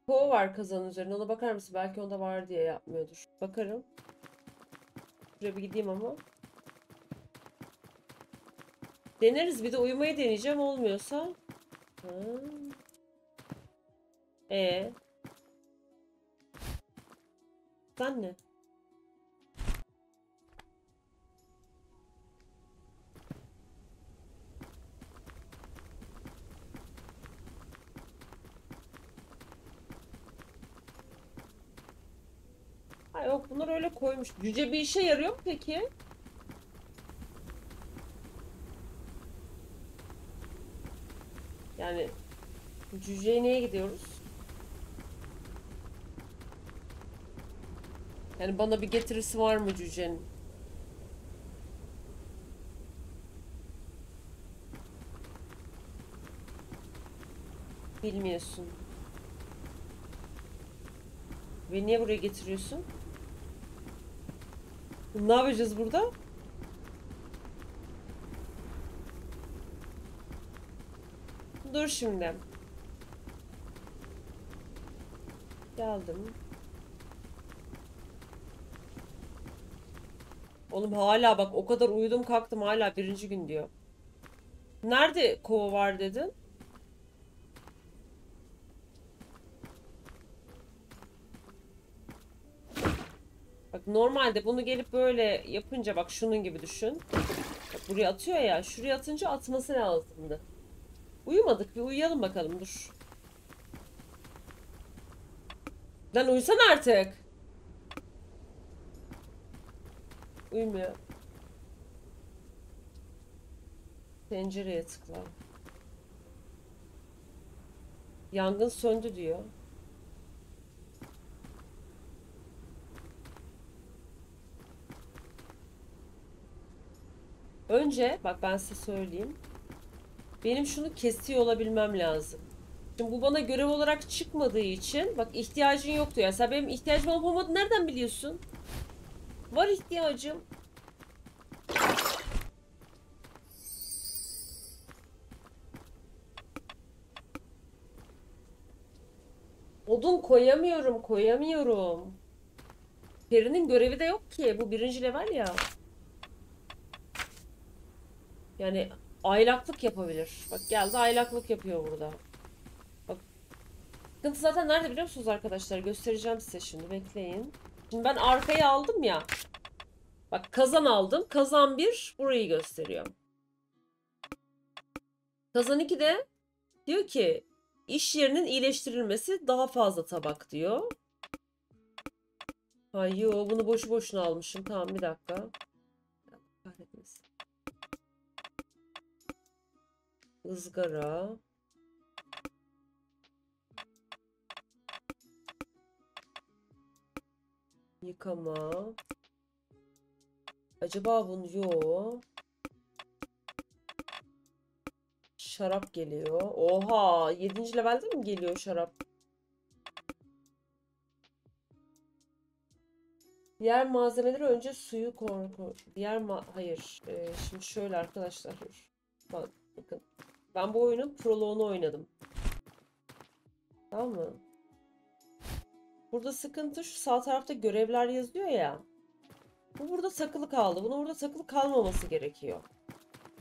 Kova var kazanın üzerine, ona bakar mısın? Belki onda var diye yapmıyordur. Bakarım. Şuraya bir gideyim ama. Deneriz, bir de uyumayı deneyeceğim, olmuyorsa. Ha. Sen ne? Ha yok, bunlar öyle koymuş. Cüce bir işe yarıyor mu peki? Yani cüceye niye gidiyoruz? Yani bana bir getirisi var mı cücenin? Bilmiyorsun. Beni niye buraya getiriyorsun? Ne yapacağız burada? Dur şimdi. Geldim. Oğlum hala bak, o kadar uyudum kalktım, hala birinci gün diyor. Nerede kova var dedin? Bak normalde bunu gelip böyle yapınca, bak şunun gibi düşün. Bak, buraya atıyor ya, şuraya atınca atması lazımdı. Uyumadık, bir uyuyalım bakalım, dur. Lan uyusan artık. Uyumuyor. Pencereye tıkla. Yangın söndü diyor. Önce bak ben size söyleyeyim. Benim şunu kesiyor olabilmem lazım. Şimdi bu bana görev olarak çıkmadığı için, bak ihtiyacın yok diyor. Ya sen benim ihtiyacım olup olmadığını nereden biliyorsun? Var ihtiyacım. Odun koyamıyorum. Perinin görevi de yok ki. Bu birinci level ya. Yani aylaklık yapabilir. Bak geldi aylaklık yapıyor burada. Bak. Sıkıntı zaten nerede biliyor musunuz arkadaşlar? Göstereceğim size şimdi. Bekleyin. Şimdi ben arkayı aldım ya. Bak kazan aldım. Kazan 1 burayı gösteriyor. Kazan 2 de diyor ki iş yerinin iyileştirilmesi, daha fazla tabak diyor. Ay yo, bunu boşu boşuna almışım. Tamam bir dakika. Izgara. Yıkama. Acaba bunu yok. Şarap geliyor. Oha, 7. levelde mi geliyor şarap? Diğer malzemeleri önce suyu korku. Hayır. Şimdi şöyle arkadaşlar. Bakın. Ben bu oyunun proloğunu oynadım. Tamam mı? Burada sıkıntı şu sağ tarafta görevler yazıyor ya. Bu burada takılı kaldı. Bunun burada takılı kalmaması gerekiyor.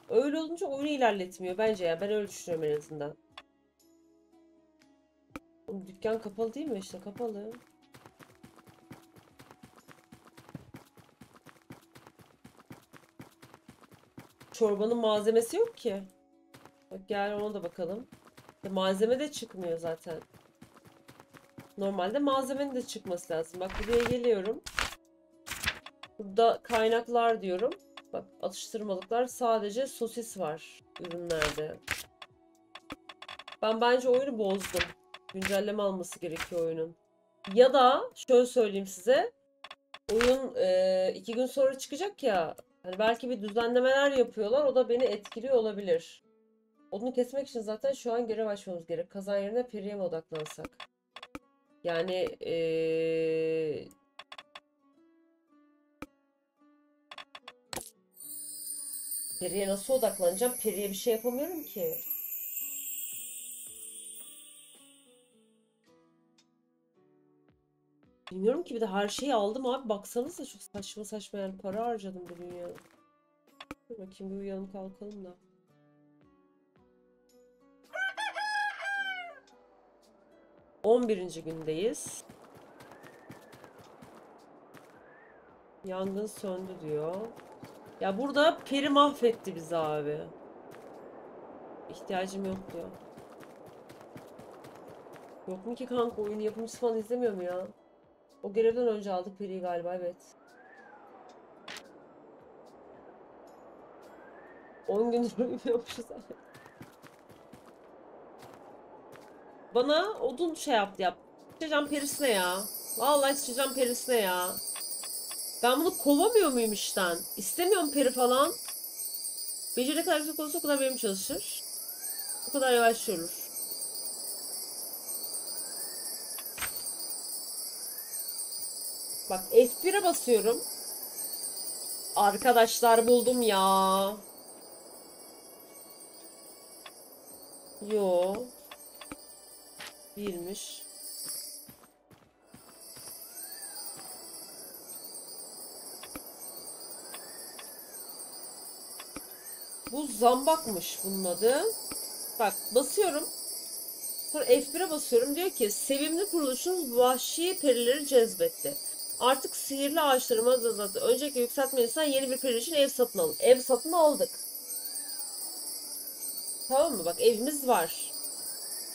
Öyle olunca oyunu ilerletmiyor bence ya. Ben öyle düşünüyorum en azından. Oğlum, dükkan kapalı değil mi? İşte kapalı. Çorbanın malzemesi yok ki. Bak gel ona da bakalım. Malzeme de çıkmıyor zaten. Normalde malzemenin de çıkması lazım. Bak buraya geliyorum. Burada kaynaklar diyorum. Bak atıştırmalıklar, sadece sosis var ürünlerde. Ben bence oyunu bozdum. Güncelleme alması gerekiyor oyunun. Ya da şöyle söyleyeyim size. Oyun 2 gün sonra çıkacak ya. Hani belki bir düzenlemeler yapıyorlar. O da beni etkiliyor olabilir. Onu kesmek için zaten şu an görev açmamız gerek. Kazan yerine periye mi odaklansak? Yani periye nasıl odaklanacağım? Periye bir şey yapamıyorum ki. Bilmiyorum ki, bir de her şeyi aldım abi. Baksanıza çok saçma saçma, yani para harcadım bu dünyada. Dur bakayım, bir uyanıp kalkalım da. On 11. gündeyiz. Yangın söndü diyor. Ya burada peri mahvetti bizi abi. İhtiyacım yok diyor. Yok mu ki kanka, oyun yapımcısı falan izlemiyor mu ya? O görevden önce aldık periyi galiba, evet. 10 gündür uyumuyormuşuz abi. Bana odun şey yaptı yap. Sıçacağım perisine ya. Vallahi sıçacağım perisine ya. Ben bunu kovamıyor muyum işten? İstemiyorum peri falan. Beceri kadar yüksek olursa o kadar benim çalışır. O kadar yavaş yürür. Bak F1'e basıyorum. Arkadaşlar buldum ya. Yo. Değilmiş. Bu zambakmış bunun adı. Bak basıyorum. Sonra F1'e basıyorum. Diyor ki sevimli kuruluşunuz vahşi perileri cezbetti. Artık sihirli ağaçlarımız azaldı. Önceki yükseltmeliysen yeni bir peri için ev satın alın. Ev satın aldık. Tamam mı? Bak evimiz var.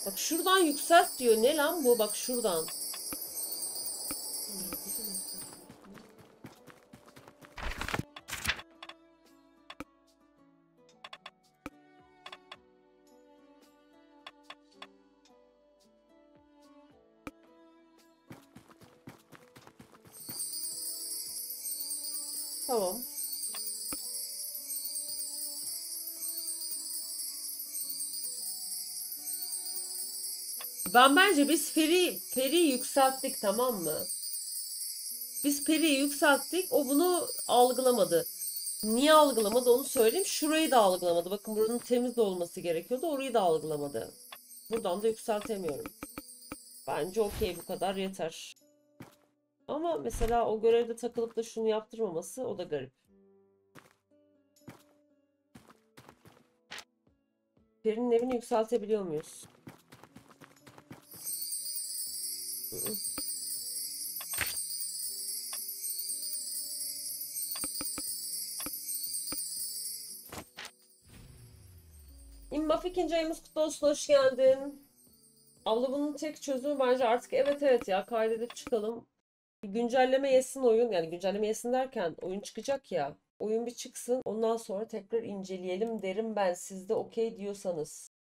Bak şuradan yükselt diyor. Ne lan bu? Bak şuradan. Tamam. Bence biz periyi yükselttik, tamam mı? Biz periyi yükselttik. O bunu algılamadı. Niye algılamadı onu söyleyeyim. Şurayı da algılamadı. Bakın buranın temiz olması gerekiyordu. Orayı da algılamadı. Buradan da yükseltemiyorum. Bence okey, bu kadar yeter. Ama mesela o görevde takılıp da şunu yaptırmaması o da garip. Perinin evini yükseltebiliyor muyuz? İmmaf 2. ayımız kutlu olsun, hoş geldin. Abla bunun tek çözümü bence artık evet ya, kaydedip çıkalım. Güncelleme yesin oyun, yani güncelleme yesin derken oyun çıkacak ya. Oyun bir çıksın, ondan sonra tekrar inceleyelim derim ben, siz de okey diyorsanız.